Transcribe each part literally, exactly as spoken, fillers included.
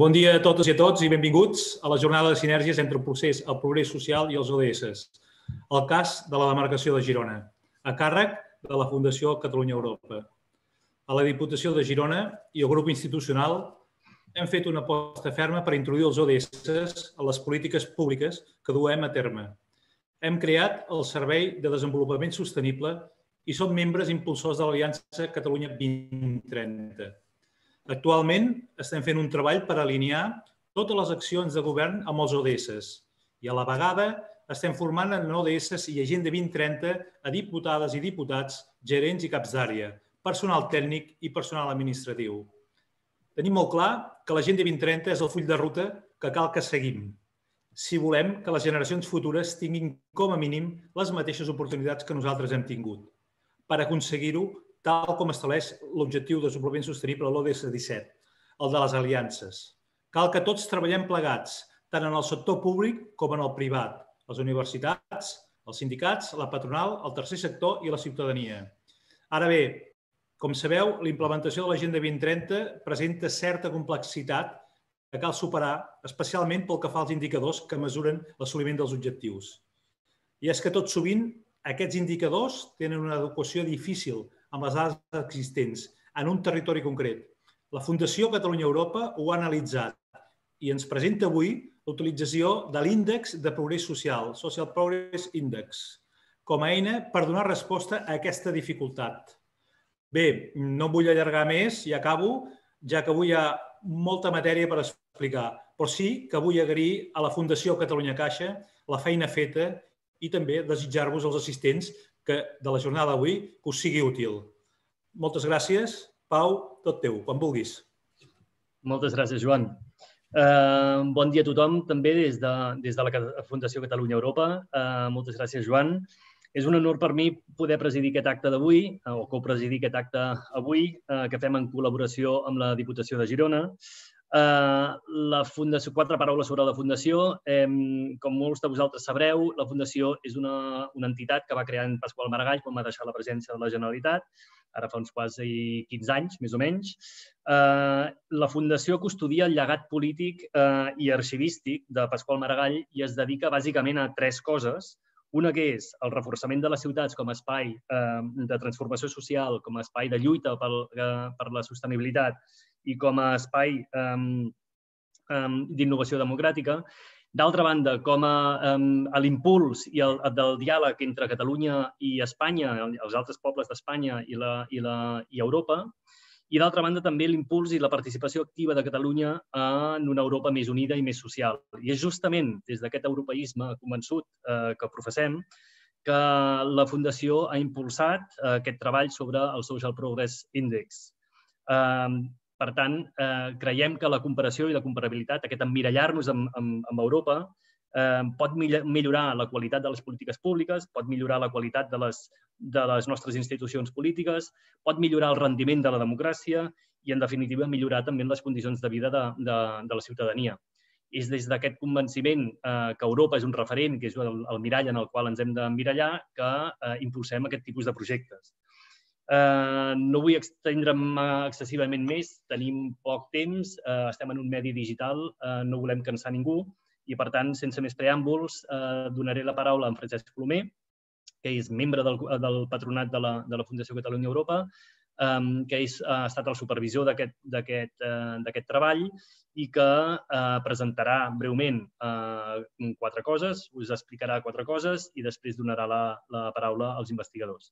Bon dia a totes i a tots i benvinguts a la jornada de sinergies entre el procés, el progrés social i els O D S. El cas de la demarcació de Girona, a càrrec de la Fundació Catalunya Europa. A la Diputació de Girona i el grup institucional hem fet una aposta ferma per introduir els O D S a les polítiques públiques que duem a terme. Hem creat el Servei de Desenvolupament Sostenible i som membres impulsors de l'Aliança Catalunya vint trenta. Actualment estem fent un treball per alinear totes les accions de govern amb els O D S i a la vegada estem formant en O D S i Agenda vint trenta a diputades i diputats, gerents i caps d'àrea, personal tècnic i personal administratiu. Tenim molt clar que l'Agenda vint trenta és el full de ruta que cal que seguim si volem que les generacions futures tinguin com a mínim les mateixes oportunitats que nosaltres hem tingut. Per aconseguir-ho, tal com estableix l'objectiu de desenvolupament sostenible a l'O D S disset, el de les aliances. Cal que tots treballem plegats, tant en el sector públic com en el privat, les universitats, els sindicats, la patronal, el tercer sector i la ciutadania. Ara bé, com sabeu, la implementació de l'Agenda vint trenta presenta certa complexitat que cal superar, especialment pel que fa als indicadors que mesuren l'assoliment dels objectius. I és que tot sovint aquests indicadors tenen una adequació difícil amb les dades existents, en un territori concret. La Fundació Catalunya Europa ho ha analitzat i ens presenta avui l'utilització de l'Índex de Progrés Social, Social Progress Index, com a eina per donar resposta a aquesta dificultat. Bé, no vull allargar més i acabo, ja que avui hi ha molta matèria per explicar, però sí que vull agrair a la Fundació Catalunya Caixa la feina feta i també desitjar-vos als assistents de la jornada d'avui, que us sigui útil. Moltes gràcies. Pau, tot teu, quan vulguis. Moltes gràcies, Joan. Bon dia a tothom, també des de la Fundació Catalunya Europa. Moltes gràcies, Joan. És un honor per mi poder presidir aquest acte d'avui, o copresidir aquest acte avui, que fem en col·laboració amb la Diputació de Girona. La Fundació, quatre paraules sobre la Fundació. Com molts de vosaltres sabreu, la Fundació és una entitat que va crear en Pasqual Maragall quan va deixar la presència de la Generalitat, ara fa uns quasi quinze anys, més o menys. La Fundació custodia el llegat polític i arxivístic de Pasqual Maragall i es dedica bàsicament a tres coses. Una que és el reforçament de les ciutats com a espai de transformació social, com a espai de lluita per la sostenibilitat i com a espai d'innovació democràtica. D'altra banda, com a l'impuls del diàleg entre Catalunya i Espanya, els altres pobles d'Espanya i Europa. I d'altra banda, també l'impuls i la participació activa de Catalunya en una Europa més unida i més social. I és justament des d'aquest europeisme convençut que professem que la Fundació ha impulsat aquest treball sobre el Social Progress Index. Per tant, creiem que la comparació i la comparabilitat, aquest emmirallar-nos amb Europa, pot millorar la qualitat de les polítiques públiques, pot millorar la qualitat de les nostres institucions polítiques, pot millorar el rendiment de la democràcia i, en definitiva, millorar també les condicions de vida de la ciutadania. És des d'aquest convenciment que Europa és un referent, que és el mirall en el qual ens hem d'emmirallar, que impulsem aquest tipus de projectes. No vull estendre'm excessivament més, tenim poc temps, estem en un medi digital, no volem cansar ningú i, per tant, sense més preàmbuls, donaré la paraula a en Francesc Colomé, que és membre del patronat de la Fundació Catalunya Europa, que ha estat el supervisor d'aquest treball i que presentarà breument quatre coses, us explicarà quatre coses i després donarà la paraula als investigadors.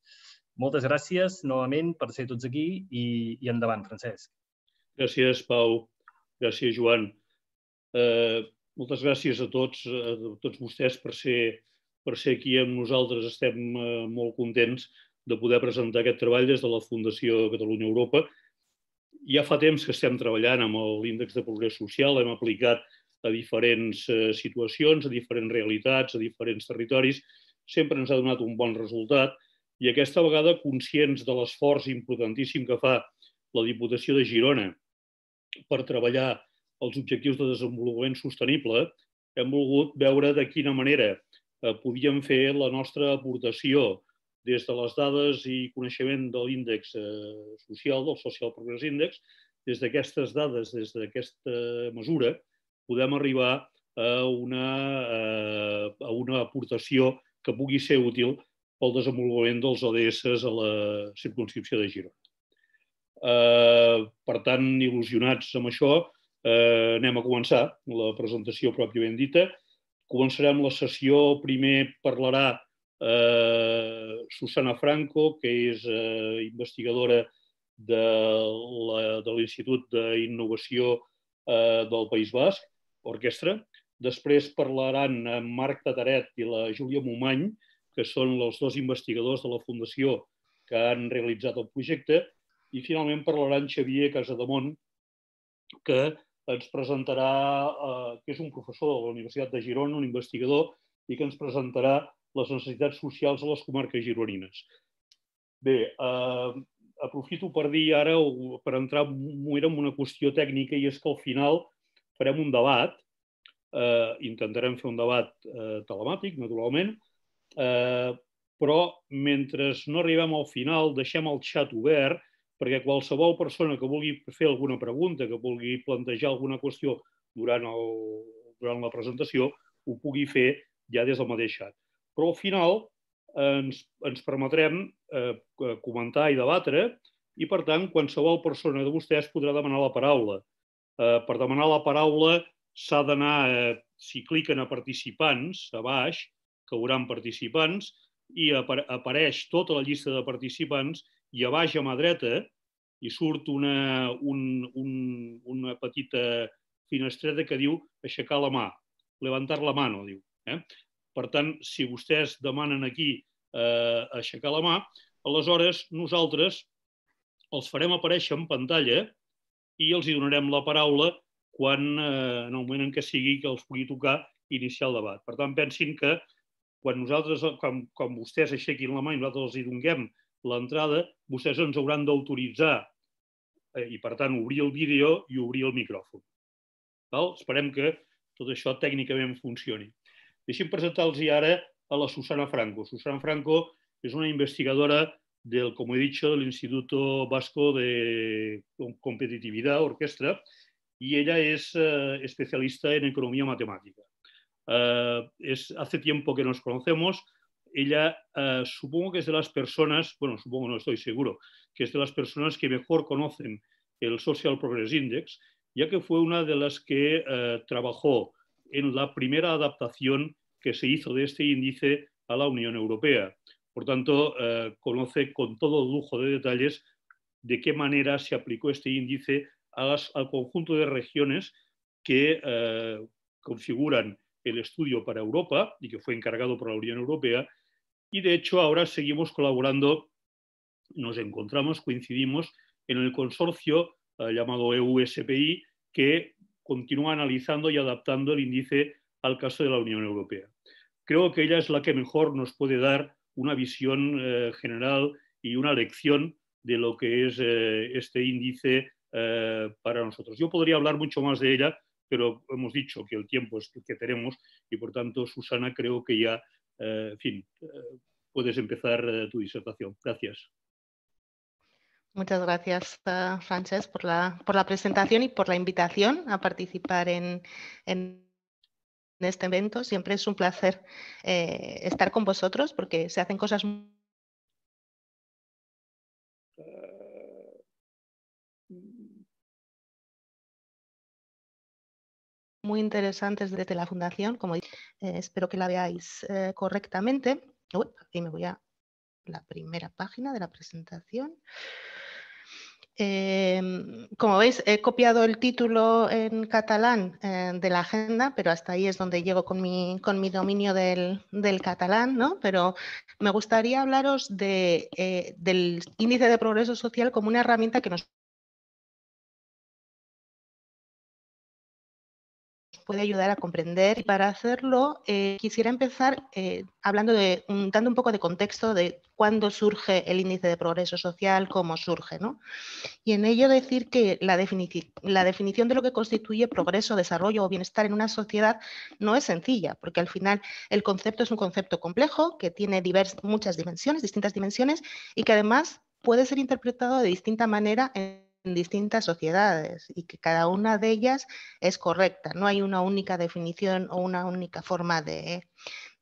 Moltes gràcies, novament, per ser tots aquí i endavant, Francesc. Gràcies, Pau. Gràcies, Joan. Moltes gràcies a tots, a tots vostès, per ser aquí amb nosaltres. Estem molt contents de poder presentar aquest treball des de la Fundació Catalunya Europa. Ja fa temps que estem treballant amb l'índex de progrés social, hem aplicat a diferents situacions, a diferents realitats, a diferents territoris. Sempre ens ha donat un bon resultat i aquesta vegada, conscients de l'esforç importantíssim que fa la Diputació de Girona per treballar els objectius de desenvolupament sostenible, hem volgut veure de quina manera podíem fer la nostra aportació des de les dades i coneixement de l'índex social, del Social Progress Index, des d'aquestes dades, des d'aquesta mesura, podem arribar a una, a una aportació que pugui ser útil pel desenvolupament dels O D S a la circumscripció de Girona. Eh, per tant, il·lusionats amb això, eh, anem a començar la presentació pròpiament dita. Començarem la sessió. Primer parlarà eh, Susana Franco, que és eh, investigadora de l'Institut d'Innovació eh, del País Basc, Orkestra. Després parlaran en Marc Tataret i la Júlia Mumany, que són els dos investigadors de la Fundació que han realitzat el projecte. I finalment parlaran Xavier Casademont, que ens presentarà, eh, que és un professor de la Universitat de Girona, un investigador, i que ens presentarà les necessitats socials de les comarques gironines. Bé, eh, aprofito per dir ara, o per entrar en una qüestió tècnica, i és que al final farem un debat, eh, intentarem fer un debat eh, telemàtic, naturalment, eh, però mentre no arribem al final deixem el xat obert perquè qualsevol persona que vulgui fer alguna pregunta, que vulgui plantejar alguna qüestió durant, el, durant la presentació, ho pugui fer ja des del mateix xat. Però al final Ens, ens permetrem eh, comentar i debatre i, per tant, qualsevol persona de vostès podrà demanar la paraula. Eh, per demanar la paraula s'ha d'anar, eh, si cliquen a participants, a baix, cauran participants, i apare apareix tota la llista de participants, i a baix a mà dreta hi surt una, un, un, una petita finestreta que diu aixecar la mà, levantar la mano, diu. Eh? Per tant, si vostès demanen aquí eh, aixecar la mà, aleshores nosaltres els farem aparèixer en pantalla i els hi donarem la paraula quan, eh, en el moment en què sigui que els pugui tocar iniciar el debat. Per tant, pensin que quan nosaltres, com, com vostès aixequin la mà i nosaltres els hi donguem l'entrada, vostès ens hauran d'autoritzar eh, i, per tant, obrir el vídeo i obrir el micròfon. Val? Esperem que tot això tècnicament funcioni. Deixem presentar-los ara a la Susana Franco. Susana Franco és una investigadora del, com he dit, de l'Institut Vasco de Competitividad, Orkestra, y ella es eh, especialista en economía matemática. Eh, es, hace tiempo que nos conocemos. Ella eh, supongo que es de las personas, bueno, supongo, no estoy seguro, que es de las personas que mejor conocen el Social Progress Index, ya que fue una de las que eh, trabajó en la primera adaptación que se hizo de este índice a la Unión Europea. Por tanto, eh, conoce con todo lujo de detalles de qué manera se aplicó este índice a las, al conjunto de regiones que eh, configuran el estudio para Europa y que fue encargado por la Unión Europea. Y, de hecho, ahora seguimos colaborando, nos encontramos, coincidimos en el consorcio eh, llamado E U S P I, que continúa analizando y adaptando el índice al caso de la Unión Europea. Creo que ella es la que mejor nos puede dar una visión eh, general y una lección de lo que es eh, este índice eh, para nosotros. Yo podría hablar mucho más de ella, pero hemos dicho que el tiempo es el que tenemos y, por tanto, Susana, creo que ya, eh, en fin, eh, puedes empezar eh, tu disertación. Gracias. Muchas gracias, uh, Francesc, por la, por la presentación y por la invitación a participar en, en este evento. Siempre es un placer eh, estar con vosotros porque se hacen cosas muy... muy interesantes desde la Fundación. Como dije, eh, espero que la veáis eh, correctamente. Uy, aquí me voy a la primera página de la presentación. Eh, como veis, he copiado el título en catalán eh, de la agenda, pero hasta ahí es donde llego con mi, con mi dominio del, del catalán, ¿no? Pero me gustaría hablaros de, eh, del índice de progreso social como una herramienta que nos puede ayudar a comprender. Y para hacerlo, eh, quisiera empezar eh, hablando de, un, dando un poco de contexto de cuándo surge el índice de progreso social, cómo surge, ¿no? Y en ello decir que la, definici la definición de lo que constituye progreso, desarrollo o bienestar en una sociedad no es sencilla, porque al final el concepto es un concepto complejo que tiene divers muchas dimensiones, distintas dimensiones, y que además puede ser interpretado de distinta manera en distintas sociedades y que cada una de ellas es correcta. No hay una única definición o una única forma de,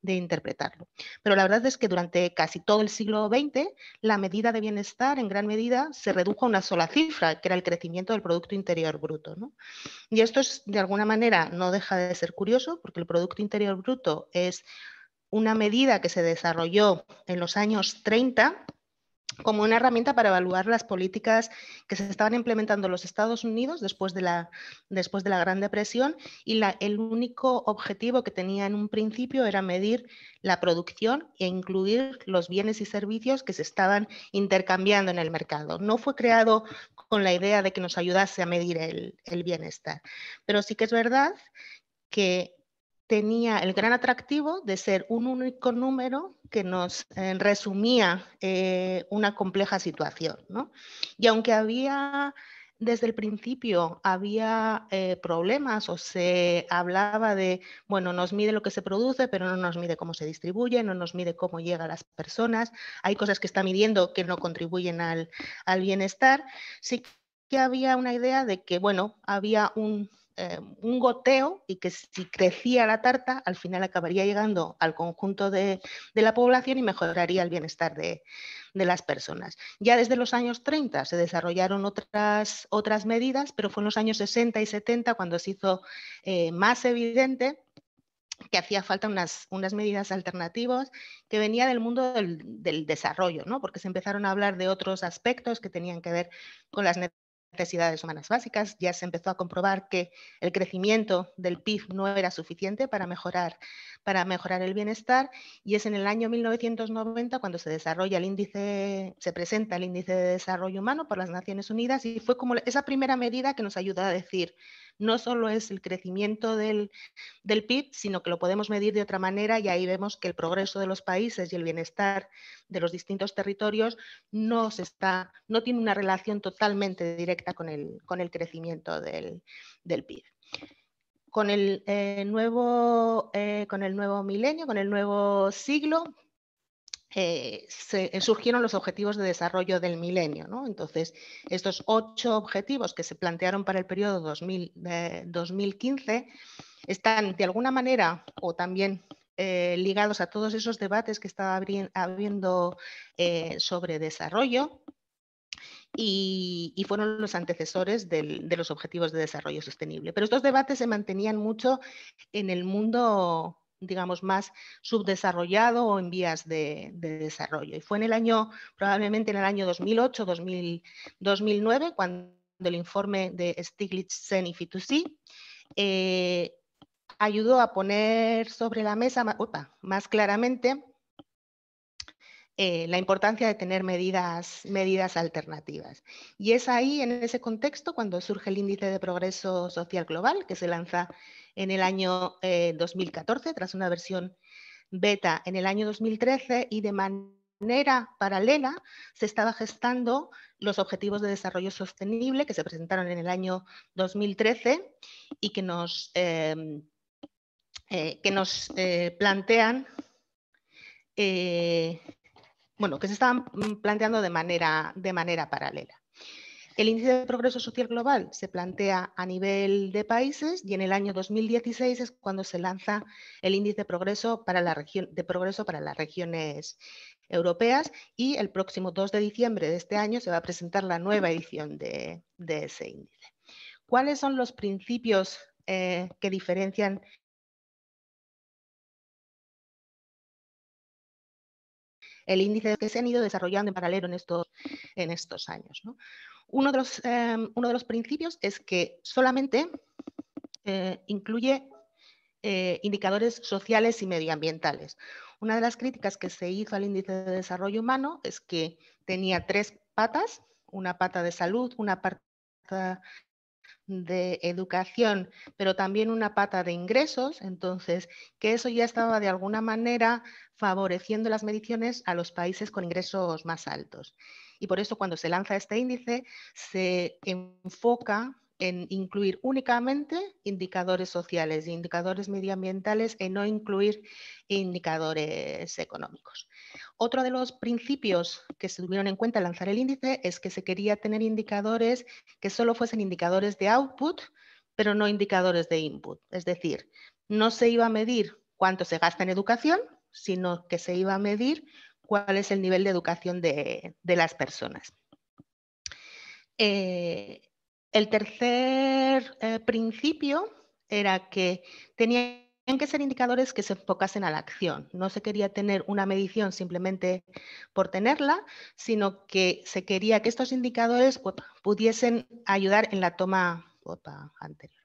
de interpretarlo. Pero la verdad es que durante casi todo el siglo veinte la medida de bienestar en gran medida se redujo a una sola cifra, que era el crecimiento del Producto Interior Bruto, ¿no? Y esto es, de alguna manera no deja de ser curioso, porque el Producto Interior Bruto es una medida que se desarrolló en los años treinta como una herramienta para evaluar las políticas que se estaban implementando en los Estados Unidos después de la, después de la Gran Depresión, y la, el único objetivo que tenía en un principio era medir la producción e incluir los bienes y servicios que se estaban intercambiando en el mercado. No fue creado con la idea de que nos ayudase a medir el, el bienestar, pero sí que es verdad que tenía el gran atractivo de ser un único número que nos eh, resumía eh, una compleja situación, ¿no? Y aunque había, desde el principio, había eh, problemas, o se hablaba de, bueno, nos mide lo que se produce, pero no nos mide cómo se distribuye, no nos mide cómo llega a las personas, hay cosas que está midiendo que no contribuyen al, al bienestar, sí que había una idea de que, bueno, había un... Eh, un goteo y que si crecía la tarta al final acabaría llegando al conjunto de, de la población y mejoraría el bienestar de, de las personas. Ya desde los años treinta se desarrollaron otras, otras medidas, pero fue en los años sesenta y setenta cuando se hizo eh, más evidente que hacía falta unas, unas medidas alternativas que venían del mundo del, del desarrollo, ¿no? Porque se empezaron a hablar de otros aspectos que tenían que ver con las necesidades necesidades humanas básicas, ya se empezó a comprobar que el crecimiento del P I B no era suficiente para mejorar, para mejorar el bienestar, y es en el año mil novecientos noventa cuando se desarrolla el índice, se presenta el Índice de Desarrollo Humano por las Naciones Unidas, y fue como esa primera medida que nos ayuda a decir, no solo es el crecimiento del, del P I B, sino que lo podemos medir de otra manera, y ahí vemos que el progreso de los países y el bienestar de los distintos territorios no, se está, no tiene una relación totalmente directa con el, con el crecimiento del, del P I B. Con el, eh, nuevo, eh, con el nuevo milenio, con el nuevo siglo, Eh, se, eh, surgieron los objetivos de desarrollo del milenio, ¿no? Entonces, estos ocho objetivos que se plantearon para el periodo dos mil, eh, dos mil quince están de alguna manera o también eh, ligados a todos esos debates que estaba habiendo eh, sobre desarrollo, y, y fueron los antecesores del, de los objetivos de desarrollo sostenible. Pero estos debates se mantenían mucho en el mundo, digamos, más subdesarrollado o en vías de, de desarrollo. Y fue en el año, probablemente en el año dos mil ocho, dos mil nueve, cuando el informe de Stiglitz, Sen y Fitoussi eh, ayudó a poner sobre la mesa opa, más claramente Eh, la importancia de tener medidas, medidas alternativas. Y es ahí, en ese contexto, cuando surge el Índice de Progreso Social Global, que se lanza en el año eh, dos mil catorce, tras una versión beta en el año dos mil trece, y de manera paralela se estaba gestando los Objetivos de Desarrollo Sostenible, que se presentaron en el año dos mil trece y que nos, eh, eh, que nos eh, plantean... Eh, Bueno, que se estaban planteando de manera, de manera paralela. El Índice de Progreso Social Global se plantea a nivel de países, y en el año dos mil dieciséis es cuando se lanza el Índice de Progreso para, la región, de progreso para las regiones europeas, y el próximo dos de diciembre de este año se va a presentar la nueva edición de, de ese índice. ¿Cuáles son los principios eh, que diferencian el índice que se han ido desarrollando en paralelo en estos, en estos años, ¿no? Uno de los, eh, uno de los principios es que solamente eh, incluye eh, indicadores sociales y medioambientales. Una de las críticas que se hizo al Índice de Desarrollo Humano es que tenía tres patas, una pata de salud, una pata de educación, pero también una pata de ingresos, entonces que eso ya estaba de alguna manera favoreciendo las mediciones a los países con ingresos más altos. Y por eso cuando se lanza este índice se enfoca en incluir únicamente indicadores sociales e indicadores medioambientales y no incluir indicadores económicos. Otro de los principios que se tuvieron en cuenta al lanzar el índice es que se quería tener indicadores que solo fuesen indicadores de output, pero no indicadores de input. Es decir, no se iba a medir cuánto se gasta en educación, sino que se iba a medir cuál es el nivel de educación de, de las personas. Eh, el tercer eh, principio era que tenían que ser indicadores que se enfocasen a la acción. No se quería tener una medición simplemente por tenerla, sino que se quería que estos indicadores opa, pudiesen ayudar en la toma opa, anterior.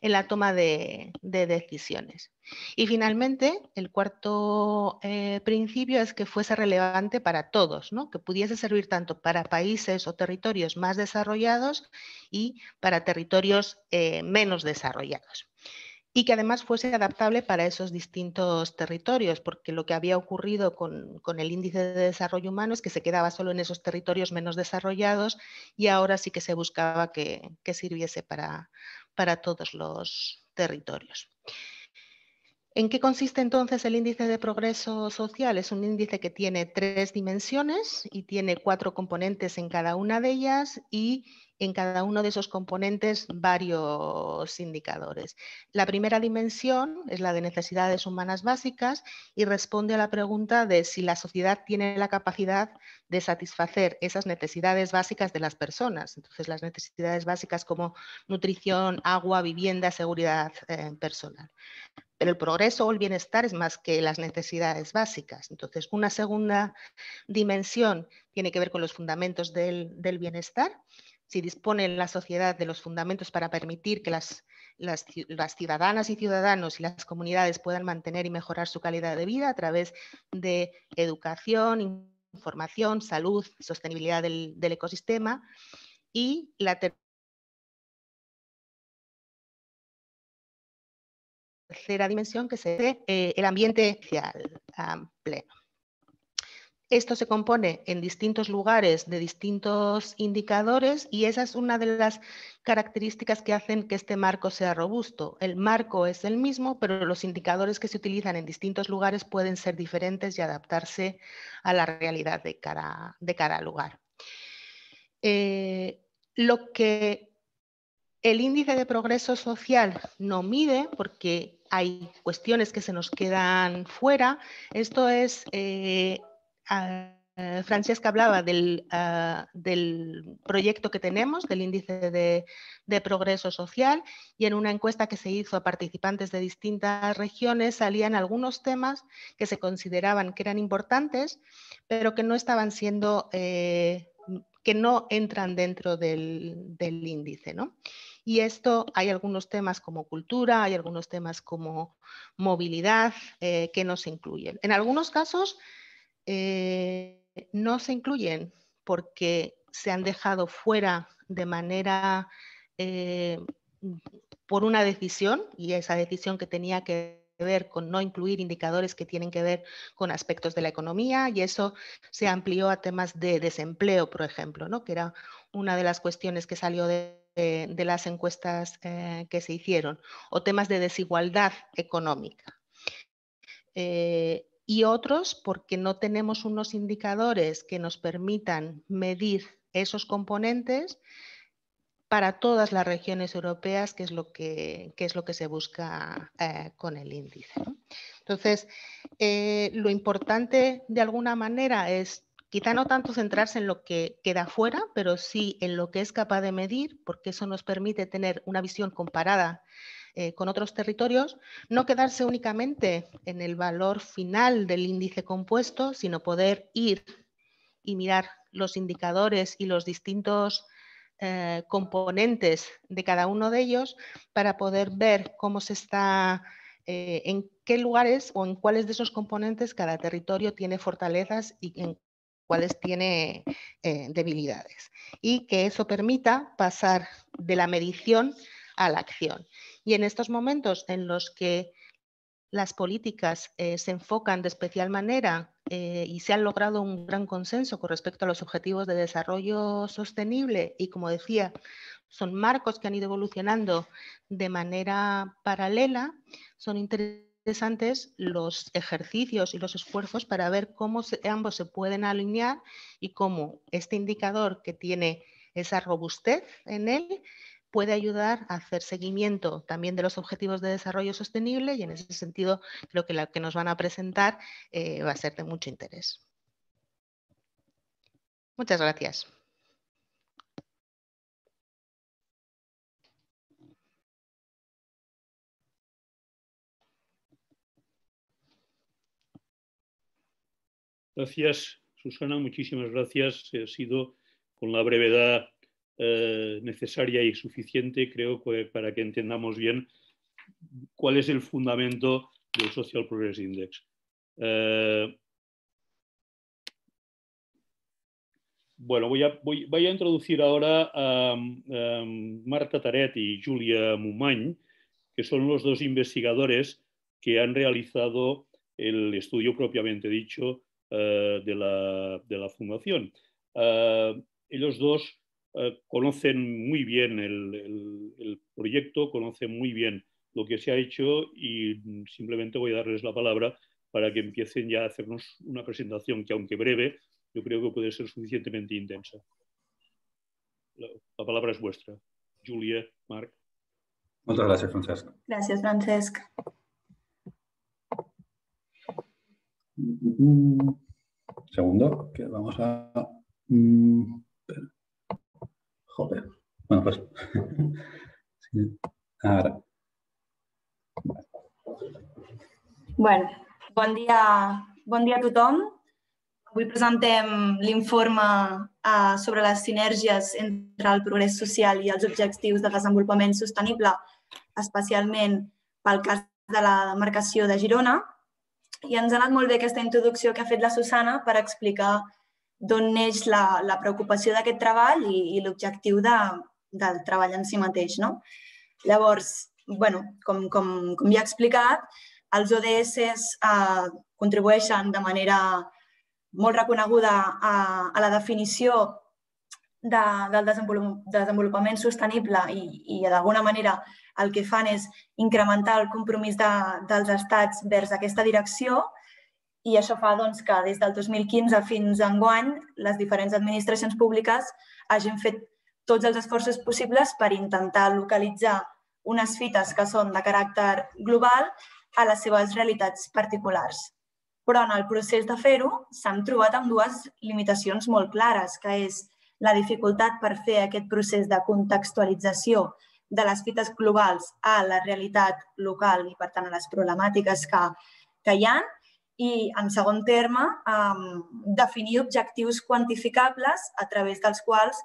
en la toma de, de decisiones. Y finalmente, el cuarto eh, principio es que fuese relevante para todos, ¿no? Que pudiese servir tanto para países o territorios más desarrollados y para territorios eh, menos desarrollados. Y que además fuese adaptable para esos distintos territorios, porque lo que había ocurrido con, con el índice de desarrollo humano es que se quedaba solo en esos territorios menos desarrollados y ahora sí que se buscaba que, que sirviese para, para todos los territorios. ¿En qué consiste entonces el índice de progreso social? Es un índice que tiene tres dimensiones y tiene cuatro componentes en cada una de ellas y en cada uno de esos componentes varios indicadores. La primera dimensión es la de necesidades humanas básicas y responde a la pregunta de si la sociedad tiene la capacidad de satisfacer esas necesidades básicas de las personas. Entonces, las necesidades básicas como nutrición, agua, vivienda, seguridad eh, personal. Pero el progreso o el bienestar es más que las necesidades básicas. Entonces, una segunda dimensión tiene que ver con los fundamentos del, del bienestar. Si dispone la sociedad de los fundamentos para permitir que las, las, las ciudadanas y ciudadanos y las comunidades puedan mantener y mejorar su calidad de vida a través de educación, información, salud, sostenibilidad del, del ecosistema. Y la tercera. tercera dimensión que se ve eh, el ambiente social um, pleno. Esto se compone en distintos lugares de distintos indicadores y esa es una de las características que hacen que este marco sea robusto. El marco es el mismo, pero los indicadores que se utilizan en distintos lugares pueden ser diferentes y adaptarse a la realidad de cada, de cada lugar. Eh, lo que el índice de progreso social no mide porque hay cuestiones que se nos quedan fuera. Esto es, eh, a, a Francesca hablaba del, a, del proyecto que tenemos, del índice de, de progreso social, y en una encuesta que se hizo a participantes de distintas regiones salían algunos temas que se consideraban que eran importantes, pero que no estaban siendo... Eh, que no entran dentro del, del índice, ¿no? Y esto, hay algunos temas como cultura, hay algunos temas como movilidad eh, que no se incluyen. En algunos casos eh, no se incluyen porque se han dejado fuera de manera, eh, por una decisión, y esa decisión que tenía que ver con no incluir indicadores que tienen que ver con aspectos de la economía, y eso se amplió a temas de desempleo, por ejemplo, ¿no? Que era una de las cuestiones que salió de, de, de las encuestas eh, que se hicieron, o temas de desigualdad económica. Eh, y otros porque no tenemos unos indicadores que nos permitan medir esos componentes para todas las regiones europeas, que es lo que, que, es lo que se busca eh, con el índice, ¿no? Entonces, eh, lo importante de alguna manera es quizá no tanto centrarse en lo que queda fuera, pero sí en lo que es capaz de medir, porque eso nos permite tener una visión comparada eh, con otros territorios, no quedarse únicamente en el valor final del índice compuesto, sino poder ir y mirar los indicadores y los distintos Eh, componentes de cada uno de ellos para poder ver cómo se está, eh, en qué lugares o en cuáles de esos componentes cada territorio tiene fortalezas y en cuáles tiene eh, debilidades. Y que eso permita pasar de la medición a la acción. Y en estos momentos en los que las políticas eh, se enfocan de especial manera eh, y se han logrado un gran consenso con respecto a los objetivos de desarrollo sostenible y, como decía, son marcos que han ido evolucionando de manera paralela. Son interesantes los ejercicios y los esfuerzos para ver cómo se, ambos se pueden alinear y cómo este indicador que tiene esa robustez en él puede ayudar a hacer seguimiento también de los objetivos de desarrollo sostenible, y en ese sentido creo que la que nos van a presentar eh, va a ser de mucho interés. Muchas gracias. Gracias, Susana, muchísimas gracias. Ha sido con la brevedad Eh, necesaria y suficiente, creo, que para que entendamos bien cuál es el fundamento del Social Progress Index. Eh, bueno, voy a, voy, voy a introducir ahora a, a Marc Tataret y Júlia Mumany, que son los dos investigadores que han realizado el estudio propiamente dicho eh, de, la, de la Fundación. Eh, ellos dos Eh, conocen muy bien el, el, el proyecto, conocen muy bien lo que se ha hecho, y simplemente voy a darles la palabra para que empiecen ya a hacernos una presentación que, aunque breve, yo creo que puede ser suficientemente intensa. La, la palabra es vuestra. Júlia, Marc. Muchas gracias, Francesc. Gracias, Francesc. Mm, segundo, que vamos a... Mm, Joder. Bueno, pues. Ahora. Bueno, bon dia, bon dia a tothom. Avui presentem l'informe eh, sobre les sinergies entre el progrés social i els objectius de desenvolupament sostenible, especialment pel cas de la demarcació de Girona. I ens ha anat molt bé aquesta introducció que ha fet la Susana per explicar d'on neix la, la preocupació d'aquest treball i, i l'objectiu de, del treball en si mateix, no? Llavors, bueno, com, com, com ja he explicat, els O D S eh, contribueixen de manera molt reconeguda a, a la definició de, del desenvolup, desenvolupament sostenible, i, i d'alguna manera el que fan és incrementar el compromís de, dels estats vers aquesta direcció. I això fa doncs, que des del dos mil quinze fins a enguany les diferents administracions públiques hagin fet tots els esforços possibles per intentar localitzar unes fites que són de caràcter global a les seves realitats particulars. Però en el procés de fer-ho s'han trobat amb dues limitacions molt clares, que és la dificultat per fer aquest procés de contextualització de les fites globals a la realitat local i, per tant, a les problemàtiques que, que hi ha. I, en segon terme, definir objectius quantificables a través dels quals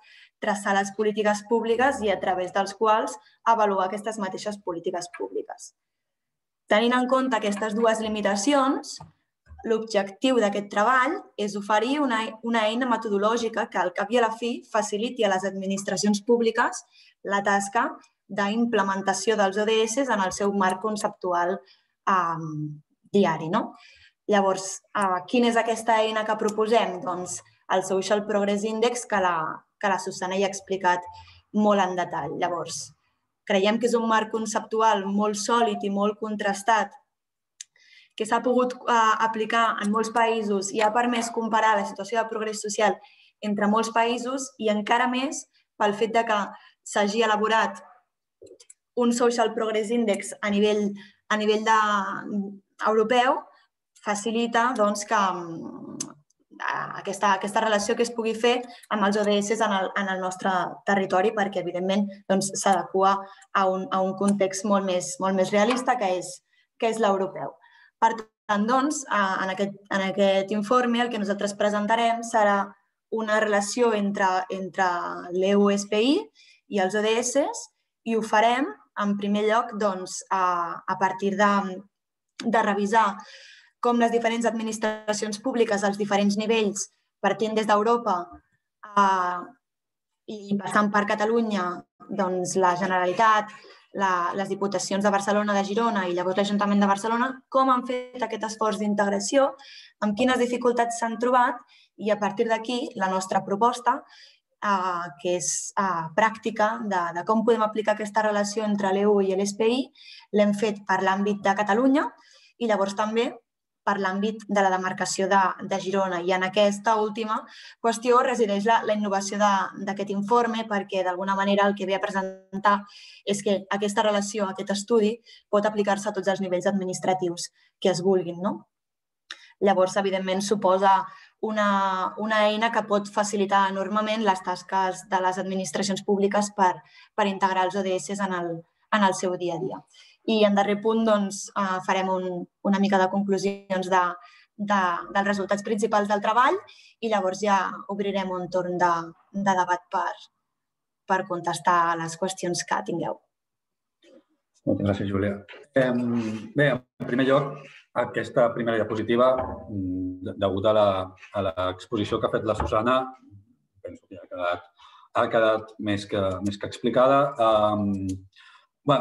traçar les polítiques públiques i a través dels quals avaluar aquestes mateixes polítiques públiques. Tenint en compte aquestes dues limitacions, l'objectiu d'aquest treball és oferir una, una eina metodològica que, al cap i a la fi, faciliti a les administracions públiques la tasca d'implementació dels O D S en el seu marc conceptual eh, diari, no? Llavors, quina és aquesta eina que proposem? Doncs el Social Progress Index, que la, que la Susana ja ha explicat molt en detall. Llavors, creiem que és un marc conceptual molt sòlid i molt contrastat que s'ha pogut eh, aplicar en molts països i ha permès comparar la situació de progrés social entre molts països, i encara més pel fet de que s'hagi elaborat un Social Progress Index a nivell, a nivell de, europeu, facilita doncs, que aquesta, aquesta relació que es pugui fer amb els O D S en el, en el nostre territori, perquè, evidentment, s'adequa doncs, a, a un context molt més, molt més realista, que és, que és l'europeu. Per tant, doncs, en aquest, en aquest informe el que nosaltres presentarem serà una relació entre, entre l'E U S P I i els O D S, i ho farem, en primer lloc, doncs, a, a partir de, de revisar com les diferents administracions públiques als diferents nivells, partint des d'Europa eh, i passant per Catalunya, doncs la Generalitat, les Diputacions de Barcelona, de Girona i llavors l'Ajuntament de Barcelona, com han fet aquest esforç d'integració, amb quines dificultats s'han trobat i a partir d'aquí la nostra proposta, que és pràctica, de com podem aplicar aquesta relació entre l'E U i l'S P I, l'hem fet per l'àmbit de Catalunya i llavors també per l'àmbit de la demarcació de Girona. I en aquesta última qüestió resideix la innovació d'aquest informe, perquè d'alguna manera el que ve a presentar és que aquesta relació, aquest estudi, pot aplicar-se a tots els nivells administratius que es vulguin. Llavors, evidentment, suposa una eina que pot facilitar enormement les tasques de les administracions públiques per integrar els O D S en el seu dia a dia. I en darrer punt farem una mica de conclusions dels resultats principals del treball i llavors ja obrirem un torn de debat per contestar les qüestions que tingueu. Moltes gràcies, Júlia. Bé, en primer lloc, aquesta primera diapositiva, degut a l'exposició que ha fet la Susana, penso que ha quedat més que explicada. Bé,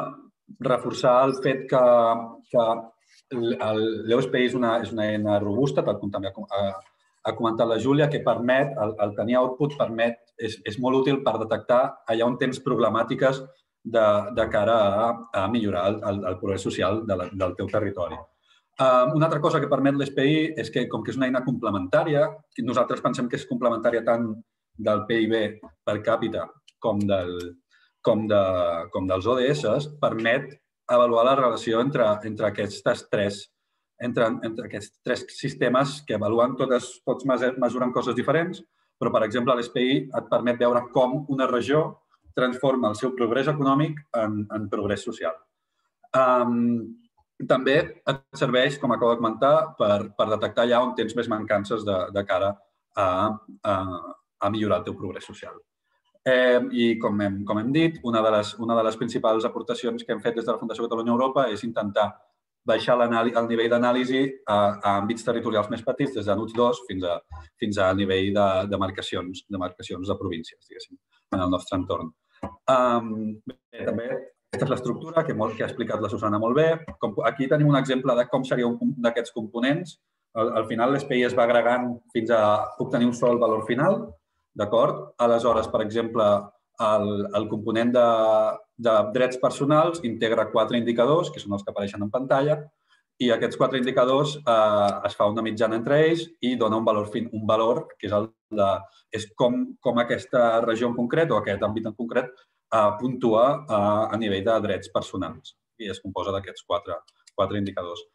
reforçar el fet que l'E U S P I és una eina robusta, tal com també ha comentat la Júlia, que permet, el tenir output permet, és molt útil per detectar allà on tens problemàtiques de cara a millorar el progrés social del teu territori. Una altra cosa que permet l'E U S P I és que, com que és una eina complementària, nosaltres pensem que és complementària tant del P I B per càpita com del com dels O D S, permet avaluar la relació entre aquests tres sistemes que avaluen, tots mesuren coses diferents, però, per exemple, l'S P I et permet veure com una regió transforma el seu progrés econòmic en progrés social. També et serveix, com acabo de comentar, per detectar allà on tens més mancances de cara a millorar el teu progrés social. I, com hem dit, una de les principals aportacions que hem fet des de la Fundació Catalunya Europa és intentar baixar el nivell d'anàlisi a àmbits territorials més petits, des de NUTS dos fins a nivell de demarcacions de províncies, diguéssim, en el nostre entorn. També aquesta és l'estructura que ha explicat la Susana molt bé. Aquí tenim un exemple de com seria un d'aquests components. Al final, l'S P I es va agregant fins a obtenir un sol valor final. D'acord? Aleshores, per exemple, el component de drets personals integra quatre indicadors, que són els que apareixen en pantalla, i aquests quatre indicadors es fa una mitjana entre ells i dona un valor, que és com aquesta regió en concret o aquest àmbit en concret puntua a nivell de drets personals. I es composa d'aquests quatre indicadors.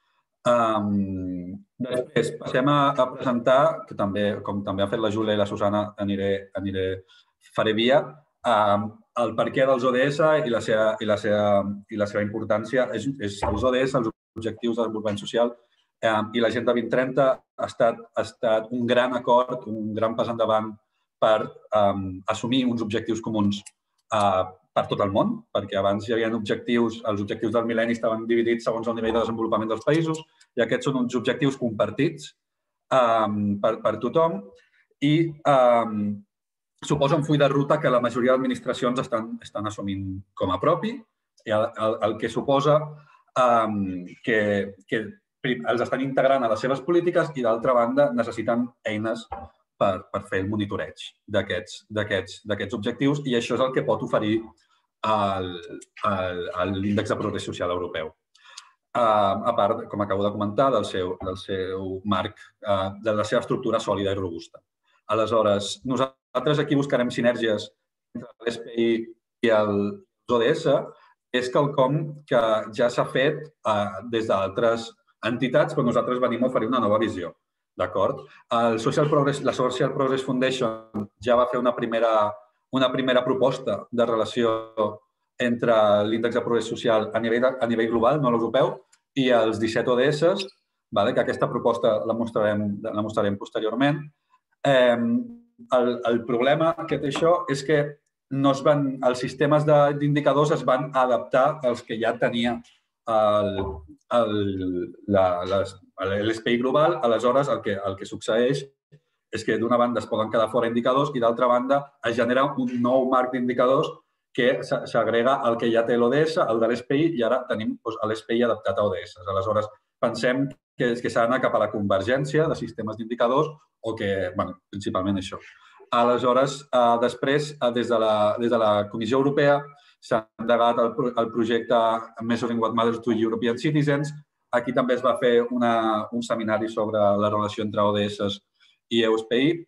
Després passem a presentar, que també, com també ha fet la Júlia i la Susana, faré via, el perquè dels O D S i la seva importància. Els O D S, els Objectius de Desenvolupament Social, i l'Agenda vint trenta ha estat un gran acord, un gran pas endavant per assumir uns objectius comuns per tot el món, perquè abans hi havia objectius, els objectius del mil·lenni estaven dividits segons el nivell de desenvolupament dels països, i aquests són uns objectius compartits per tothom i suposa un full de ruta que la majoria d'administracions estan assumint com a propi, el que suposa que els estan integrant a les seves polítiques i, d'altra banda, necessiten eines per fer el monitoreig d'aquests objectius i això és el que pot oferir l'Índex de Progrés Social Europeu. A part, com acabo de comentar, del seu marc, de la seva estructura sòlida i robusta. Aleshores, nosaltres aquí buscarem sinergies entre l'S P I i els O D S, és quelcom que ja s'ha fet des d'altres entitats, però nosaltres venim a oferir una nova visió. D'acord? La Social Progress Foundation ja va fer una primera proposta de relació entre l'índex de progrés social a nivell global, no l'europeu, i els disset O D S, que aquesta proposta la mostrarem posteriorment. El problema que té això és que els sistemes d'indicadors es van adaptar als que ja tenia l'S P I global. Aleshores, el que succeeix és que d'una banda es poden quedar fora indicadors i d'altra banda es genera un nou marc d'indicadors que s'agrega el que ja té l'O D S, el de l'S P I, i ara tenim l'S P I adaptat a O D S. Aleshores, pensem que s'ha d'anar cap a la convergència de sistemes d'indicadors o que, principalment això. Aleshores, després, des de la Comissió Europea, s'ha endegat el projecte Measuring What Matters to European Citizens. Aquí també es va fer un seminari sobre la relació entre O D S i E U S P I.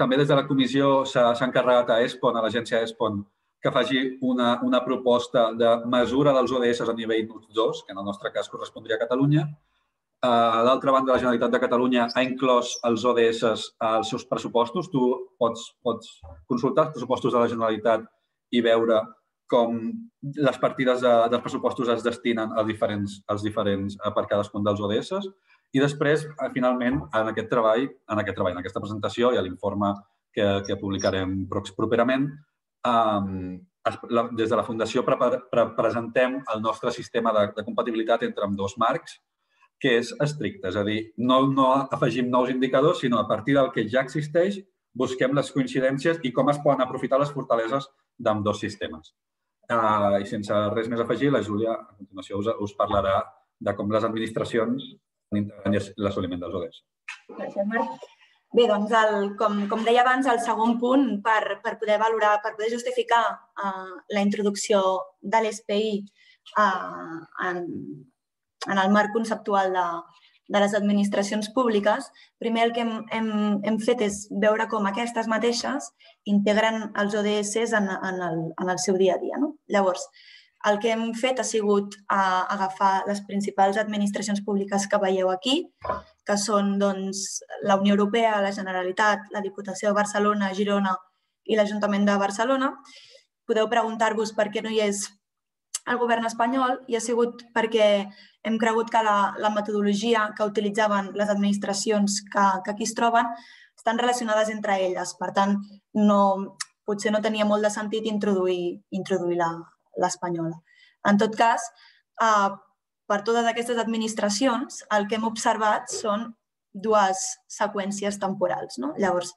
També des de la comissió s'ha encarregat a ESPON, a l'agència ESPON, que faci una proposta de mesura dels O D S a nivell NUTS dos, que en el nostre cas correspondria a Catalunya. A l'altra banda, la Generalitat de Catalunya ha inclòs els O D S als seus pressupostos. Tu pots consultar els pressupostos de la Generalitat i veure com les partides dels pressupostos es destinen als diferents per cadascun dels O D S. I després, finalment, en aquest treball, en aquesta presentació i a l'informe que publicarem properament, des de la Fundació presentem el nostre sistema de compatibilitat entre ambdós marcs, que és estricte. És a dir, no afegim nous indicadors, sinó a partir del que ja existeix busquem les coincidències i com es poden aprofitar les fortaleses d'ambdós sistemes. I sense res més a afegir, la Júlia a continuació us parlarà de com les administracions l'assoliment dels O D S. Gràcies, Marc. Bé, doncs, com deia abans, el segon punt per poder valorar, per poder justificar la introducció de l'S P I en el marc conceptual de les administracions públiques, primer el que hem fet és veure com aquestes mateixes integren els O D S en el seu dia a dia. Llavors, el que hem fet ha sigut agafar les principals administracions públiques que veieu aquí, que són la Unió Europea, la Generalitat, la Diputació de Barcelona, Girona i l'Ajuntament de Barcelona. Podeu preguntar-vos per què no hi és el govern espanyol i ha sigut perquè hem cregut que la metodologia que utilitzaven les administracions que aquí es troben estan relacionades entre elles. Per tant, potser no tenia molt de sentit introduir-la l'espanyola. En tot cas, per totes aquestes administracions, el que hem observat són dues seqüències temporals. Llavors,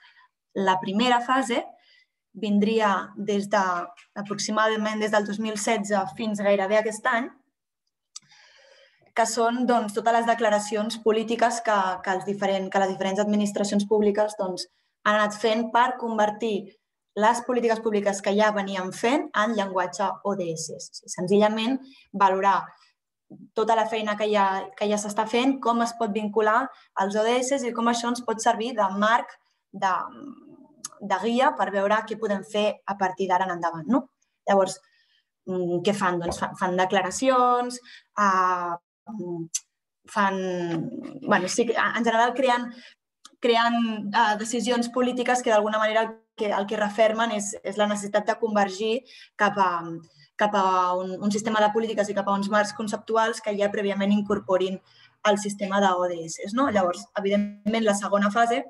la primera fase vindria des d'aproximadament des del dos mil setze fins gairebé aquest any, que són totes les declaracions polítiques que les diferents administracions públiques han anat fent per convertir les polítiques públiques que ja veníem fent en llenguatge O D S. Senzillament, valorar tota la feina que ja s'està fent, com es pot vincular als O D S i com això ens pot servir de marc, de guia, per veure què podem fer a partir d'ara en endavant. Llavors, què fan? Fan declaracions, en general creen decisions polítiques que d'alguna manera el que refermen és la necessitat de convergir cap a un sistema de polítiques i cap a uns marcs conceptuals que ja prèviament incorporin el sistema d'O D S. Llavors, evidentment, la segona fase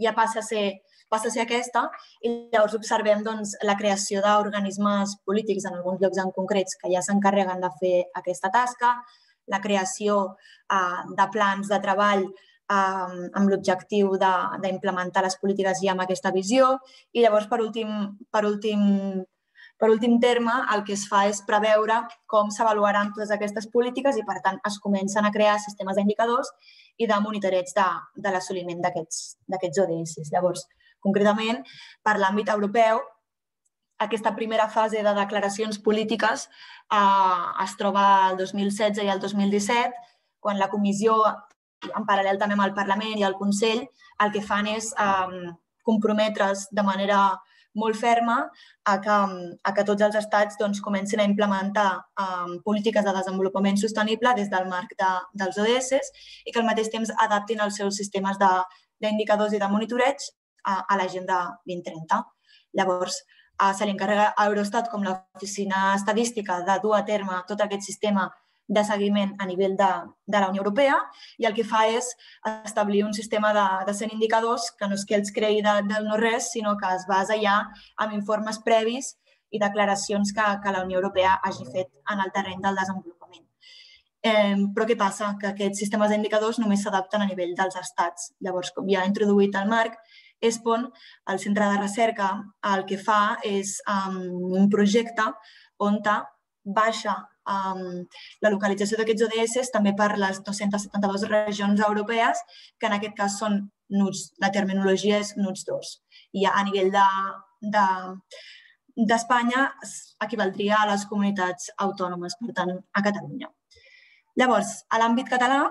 ja passa a ser aquesta i llavors observem la creació d'organismes polítics en alguns llocs en concrets que ja s'encarreguen de fer aquesta tasca, la creació de plans de treball amb l'objectiu d'implementar les polítiques ja amb aquesta visió. I llavors, per últim terme, el que es fa és preveure com s'avaluaran totes aquestes polítiques i, per tant, es comencen a crear sistemes d'indicadors i de monitoreig de l'assoliment d'aquests O D S. Llavors, concretament, per l'àmbit europeu, aquesta primera fase de declaracions polítiques es troba el dos mil setze i el dos mil disset, quan la Comissió, en paral·lel també amb el Parlament i el Consell, el que fan és comprometre's de manera molt ferma a que tots els estats comencin a implementar polítiques de desenvolupament sostenible des del marc dels O D S i que al mateix temps adaptin els seus sistemes d'indicadors i de monitoreig a l'Agenda vint trenta. Llavors, se li encarrega a Eurostat com l'oficina estadística de dur a terme tot aquest sistema de seguiment a nivell de la Unió Europea i el que fa és establir un sistema de cent indicadors que no és que els creï del no-res, sinó que es basa ja en informes previs i declaracions que la Unió Europea hagi fet en el terreny del desenvolupament. Però què passa? Que aquests sistemes d'indicadors només s'adapten a nivell dels estats. Llavors, com ja ha introduït el Marc, ESPON, el centre de recerca, el que fa és un projecte on baixa la localització d'aquests O D S també per les dues-centes setanta-dues regions europees, que en aquest cas són N U Ts, la terminologia és N U Ts dos. I a nivell d'Espanya equivaldria a les comunitats autònomes, per tant, a Catalunya. Llavors, a l'àmbit català,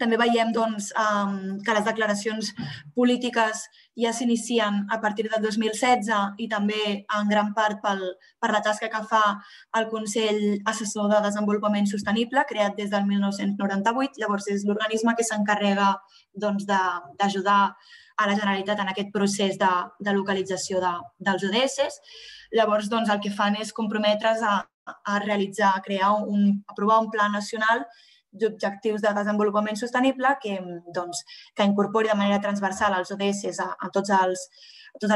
també veiem que les declaracions polítiques ja s'inicien a partir del dos mil setze i també en gran part per la tasca que fa el Consell Assessor de Desenvolupament Sostenible, creat des del mil nou-cents noranta-vuit. Llavors, és l'organisme que s'encarrega d'ajudar a la Generalitat en aquest procés de localització dels O D S. Llavors, el que fan és comprometre's a realitzar, a aprovar un pla nacional d'objectius de desenvolupament sostenible que incorpori de manera transversal els O D S a totes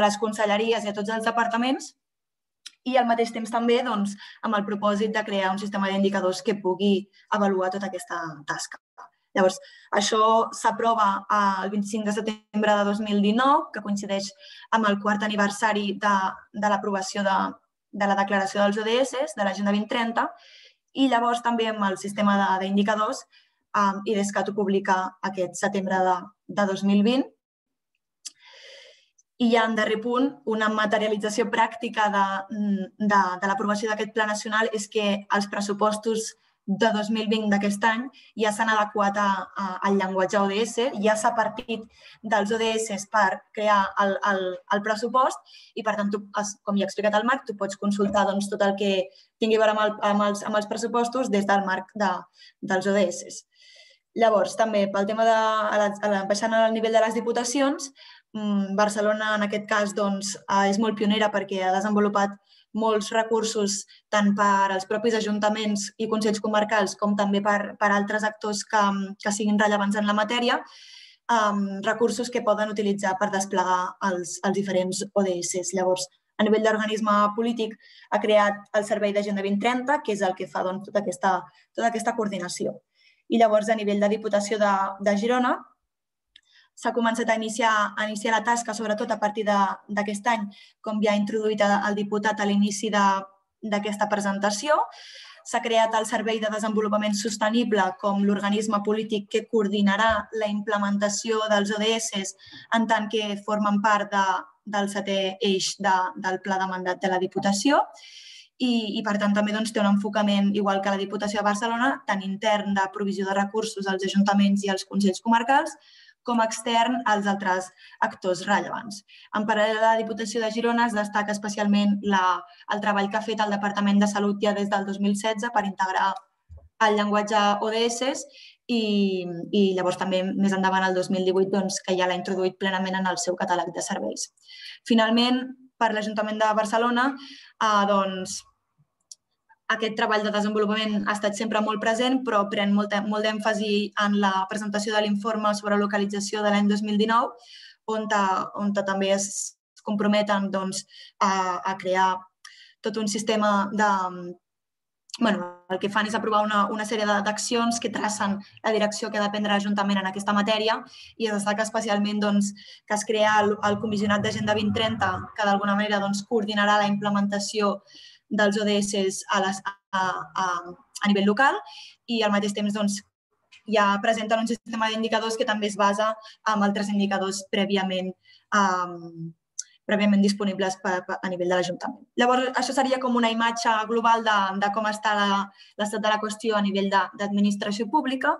les conselleries i a tots els departaments i al mateix temps també amb el propòsit de crear un sistema d'indicadors que pugui avaluar tota aquesta tasca. Llavors, això s'aprova el vint-i-cinc de setembre de dos mil dinou, que coincideix amb el quart aniversari de l'aprovació de la declaració dels O D S, de l'Agenda vint trenta, i llavors també amb el sistema d'indicadors Idescat ho publica aquest setembre de dos mil vint. I hi ha, en darrer punt, una materialització pràctica de l'aprovació d'aquest pla nacional és que els pressupostos de dos mil vint d'aquest any ja s'han adequat al llenguatge O D S, ja s'ha partit dels O D S per crear el pressupost i, per tant, com ja ha explicat el Marc, tu pots consultar tot el que tingui a veure amb els pressupostos des del marc dels O D S. Llavors, també, pel tema de... baixant al nivell de les diputacions, Barcelona, en aquest cas, és molt pionera perquè ha desenvolupat molts recursos tant per als propis ajuntaments i consells comarcals com també per altres actors que siguin rellevants en la matèria, recursos que poden utilitzar per desplegar els diferents O D S. Llavors, a nivell d'organisme polític ha creat el Servei d'Agenda vint trenta, que és el que fa tota aquesta coordinació. I llavors, a nivell de Diputació de Girona, s'ha començat a iniciar la tasca, sobretot a partir d'aquest any, com ja ha introduït el diputat a l'inici d'aquesta presentació. S'ha creat el Servei de Desenvolupament Sostenible com l'organisme polític que coordinarà la implementació dels O D S en tant que formen part del setè eix del pla de mandat de la Diputació. I, per tant, també té un enfocament, igual que la Diputació de Barcelona, tant intern de provisió de recursos als ajuntaments i als consells comarcals, com a extern als altres actors rellevants. En paral·lel a la Diputació de Girona es destaca especialment el treball que ha fet el Departament de Salut ja des del dos mil setze per integrar el llenguatge O D S i llavors també més endavant el dos mil divuit que ja l'ha introduït plenament en el seu catàleg de serveis. Finalment, per l'Ajuntament de Barcelona, doncs, aquest treball de desenvolupament ha estat sempre molt present, però pren molt d'èmfasi en la presentació de l'informe sobre localització de l'any dos mil dinou, on també es comprometen a crear tot un sistema de... El que fan és aprovar una sèrie d'accions que tracen la direcció que ha de prendre l'Ajuntament en aquesta matèria i es destaca especialment que es crea el Comissionat d'Agenda vint trenta, que d'alguna manera coordinarà la implementació dels O D S a nivell local i al mateix temps ja presenten un sistema d'indicadors que també es basa en altres indicadors prèviament prèviament disponibles a nivell de l'Ajuntament. Llavors, això seria com una imatge global de com està l'estat de la qüestió a nivell d'administració pública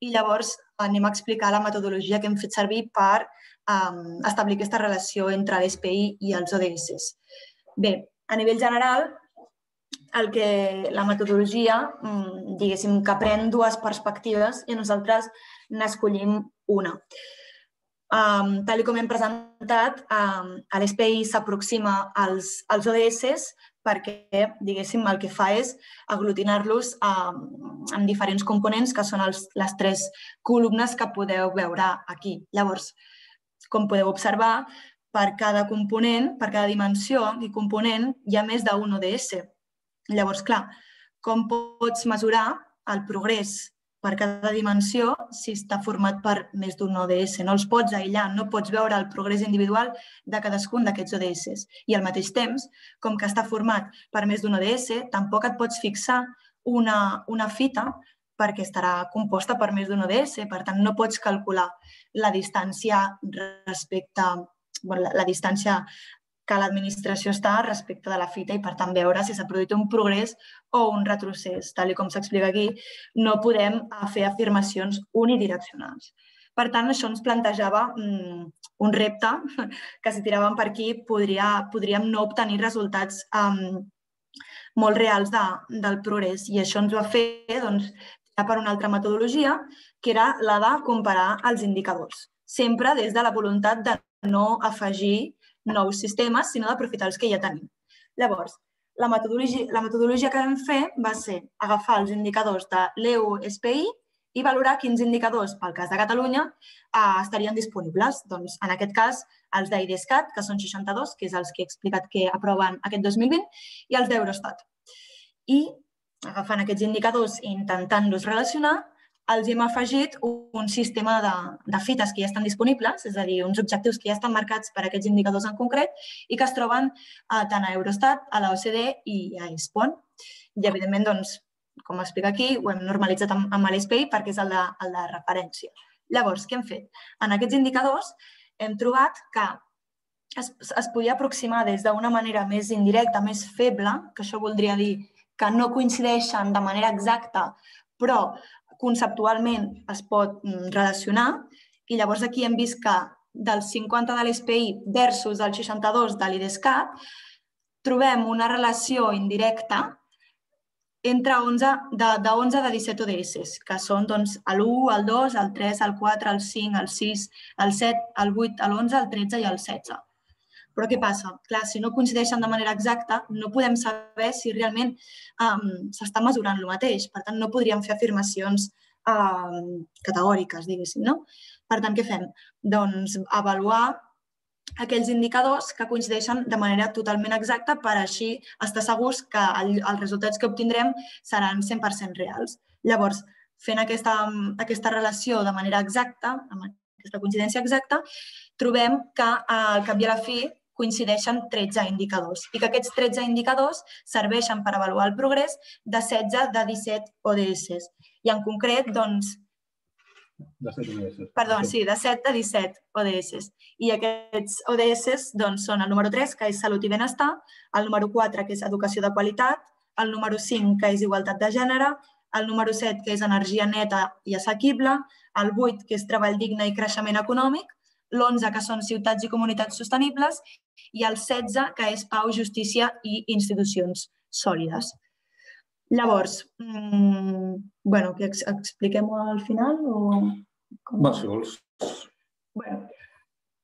i llavors anem a explicar la metodologia que hem fet servir per establir aquesta relació entre l'S P I i els O D S. Bé, a nivell general, la metodologia, diguéssim, que pren dues perspectives i nosaltres n'escollim una. Tal com hem presentat, l'S P I s'aproxima als O D S perquè, diguéssim, el que fa és aglutinar-los en diferents components, que són les tres columnes que podeu veure aquí. Llavors, com podeu observar, per cada component, per cada dimensió i component, hi ha més d'un O D S. Llavors, clar, com pots mesurar el progrés per cada dimensió, si està format per més d'un O D S. No els pots aïllar, no pots veure el progrés individual de cadascun d'aquests O D S. I al mateix temps, com que està format per més d'un O D S, tampoc et pots fixar una, una fita perquè estarà composta per més d'un O D S. Per tant, no pots calcular la distància respecte... Bueno, la distància que l'administració està respecte de la fita i, per tant, veure si s'ha produït un progrés o un retrocés. Tal com s'explica aquí, no podem fer afirmacions unidireccionals. Per tant, això ens plantejava un repte que, si tiràvem per aquí, podríem no obtenir resultats molt reals del progrés. I això ens va fer per una altra metodologia, que era la de comparar els indicadors. Sempre des de la voluntat de no afegir nous sistemes, sinó d'aprofitar els que ja tenim. Llavors, la metodologia que vam fer va ser agafar els indicadors de l'E U S P I i valorar quins indicadors, pel cas de Catalunya, estarien disponibles. Doncs, en aquest cas, els d'Idescat, que són seixanta-dos, que és els que he explicat que aproven aquest dos mil vint, i els d'Eurostat. I, agafant aquests indicadors i intentant-los relacionar, els hem afegit un sistema de fites que ja estan disponibles, és a dir, uns objectius que ja estan marcats per aquests indicadors en concret i que es troben tant a Eurostat, a l'O C D E i a ESPON. I, evidentment, doncs, com explica aquí, ho hem normalitzat amb l'E S P I perquè és el de referència. Llavors, què hem fet? En aquests indicadors hem trobat que es podia aproximar des d'una manera més indirecta, més feble, que això voldria dir que no coincideixen de manera exacta, però conceptualment es pot relacionar, i llavors aquí hem vist que dels cinquanta de l'E S P I versus el seixanta-dos de l'Idescat trobem una relació indirecta entre onze de disset O D S, que són l'u, el dos, el tres, el quatre, el cinc, el sis, el set, el vuit, l'onze, el tretze i el setze. Però què passa? Clar, si no coincideixen de manera exacta, no podem saber si realment s'està mesurant el mateix. Per tant, no podríem fer afirmacions categòriques, diguéssim, no? Per tant, què fem? Doncs avaluar aquells indicadors que coincideixen de manera totalment exacta per així estar segurs que els resultats que obtindrem seran cent per cent reals. Llavors, fent aquesta relació de manera exacta, aquesta coincidència exacta, trobem que, al cap i a la fi, coincideixen tretze indicadors i que aquests tretze indicadors serveixen per avaluar el progrés de setze de disset O D S. I, en concret, doncs... De set O D S. Perdó, sí, de set de disset O D S. I aquests O D S són el número tres, que és salut i benestar, el número quatre, que és educació de qualitat, el número cinc, que és igualtat de gènere, el número set, que és energia neta i assequible, el vuit, que és treball digne i creixement econòmic, l'onze, que són ciutats i comunitats sostenibles, i el setze, que és pau, justícia i institucions sòlides. Llavors, expliquem-ho al final? Va, si vols.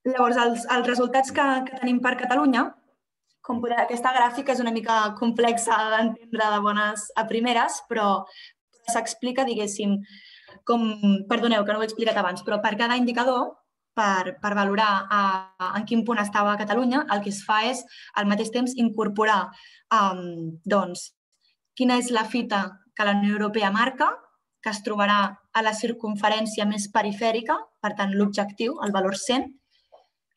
Llavors, els resultats que tenim per Catalunya, aquesta gràfica és una mica complexa d'entendre de bones a primeres, però s'explica, diguéssim, com... Perdoneu, que no ho he explicat abans, però per cada indicador, per valorar en quin punt estava Catalunya, el que es fa és, al mateix temps, incorporar quina és la fita que la Unió Europea marca, que es trobarà a la circumferència més perifèrica, per tant, l'objectiu, el valor cent,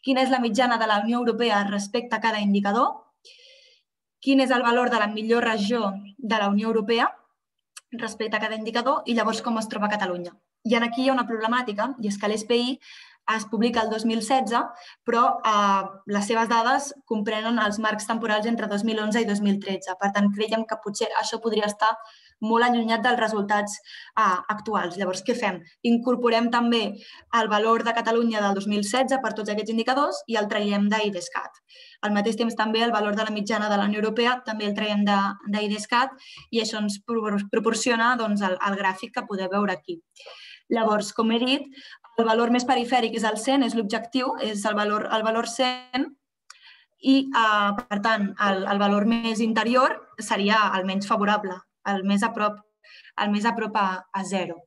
quina és la mitjana de la Unió Europea respecte a cada indicador, quin és el valor de la millor regió de la Unió Europea respecte a cada indicador i llavors com es troba Catalunya. I aquí hi ha una problemàtica, i és que l'E S P I es publica el dos mil setze, però les seves dades comprenen els marcs temporals entre dos mil onze i dos mil tretze. Per tant, creiem que potser això podria estar molt allunyat dels resultats actuals. Llavors, què fem? Incorporem també el valor de Catalunya del dos mil setze per tots aquests indicadors i el traiem d'Idescat. Al mateix temps, també el valor de la mitjana de la Unió Europea també el traiem d'Idescat i això ens proporciona el gràfic que podeu veure aquí. Llavors, com he dit, el valor més perifèric és el cent, és l'objectiu, és el valor cent, i, per tant, el valor més interior seria el menys favorable, el més a prop a zero.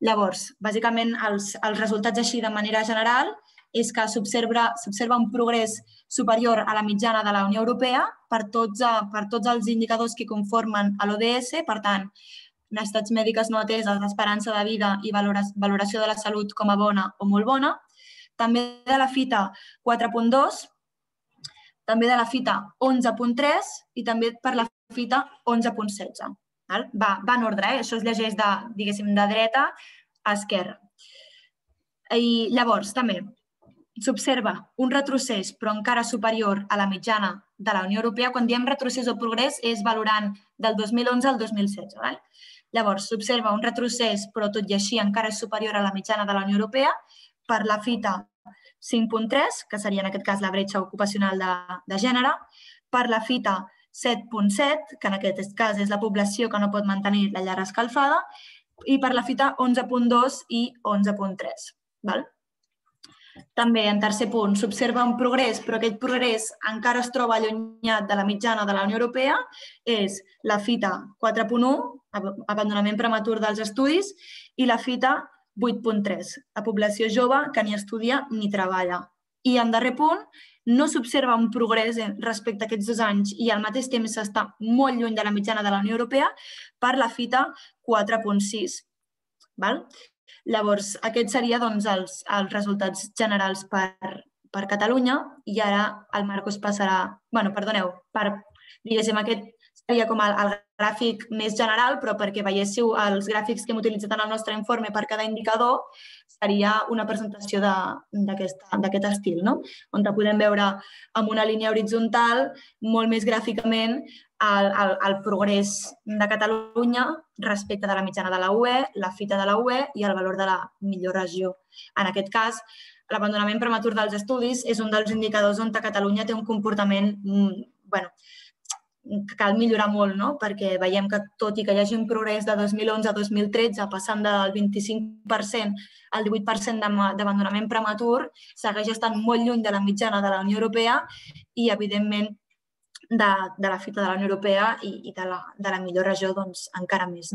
Llavors, bàsicament, els resultats així de manera general és que s'observa un progrés superior a la mitjana de la Unió Europea per tots els indicadors que conformen l'O D S, per tant, necessitats mèdiques no ateses, esperança de vida i valoració de la salut com a bona o molt bona. També de la fita quatre punt dos, també de la fita onze punt tres i també per la fita onze punt setze. Va en ordre, això es llegeix de, diguéssim, de dreta a esquerra. I llavors, també, s'observa un retrocés, però encara superior a la mitjana de la Unió Europea. Quan diem retrocés o progrés és valorant del dos mil onze al dos mil setze. Llavors, s'observa un retrocés, però tot i així encara és superior a la mitjana de la Unió Europea per la fita cinc punt tres, que seria en aquest cas la bretxa ocupacional de gènere, per la fita set punt set, que en aquest cas és la població que no pot mantenir la llar escalfada, i per la fita onze punt dos i onze punt tres. També, en tercer punt, s'observa un progrés, però aquest progrés encara es troba allunyat de la mitjana de la Unió Europea. És la fita quatre punt u, abandonament prematur dels estudis, i la fita vuit punt tres, la població jove que ni estudia ni treballa. I, en darrer punt, no s'observa un progrés respecte a aquests dos anys i al mateix temps s'està molt lluny de la mitjana de la Unió Europea per la fita quatre punt sis. Llavors, aquests serien els resultats generals per Catalunya i ara el Marcos passarà... Bé, perdoneu, diguéssim, aquest seria com el gràfic més general, però perquè veiéssiu els gràfics que hem utilitzat en el nostre informe per cada indicador, seria una presentació d'aquest estil, on podem veure amb una línia horitzontal molt més gràficament el progrés de Catalunya respecte de la mitjana de la U E, la fita de la U E i el valor de la millor regió. En aquest cas, l'abandonament prematur dels estudis és un dels indicadors on Catalunya té un comportament que cal millorar molt, perquè veiem que tot i que hi hagi un progrés de dos mil onze a dos mil tretze, passant del vint-i-cinc per cent al divuit per cent d'abandonament prematur, segueix estant molt lluny de la mitjana de la Unió Europea i, evidentment, de la fita de la Unió Europea i de la millor regió encara més.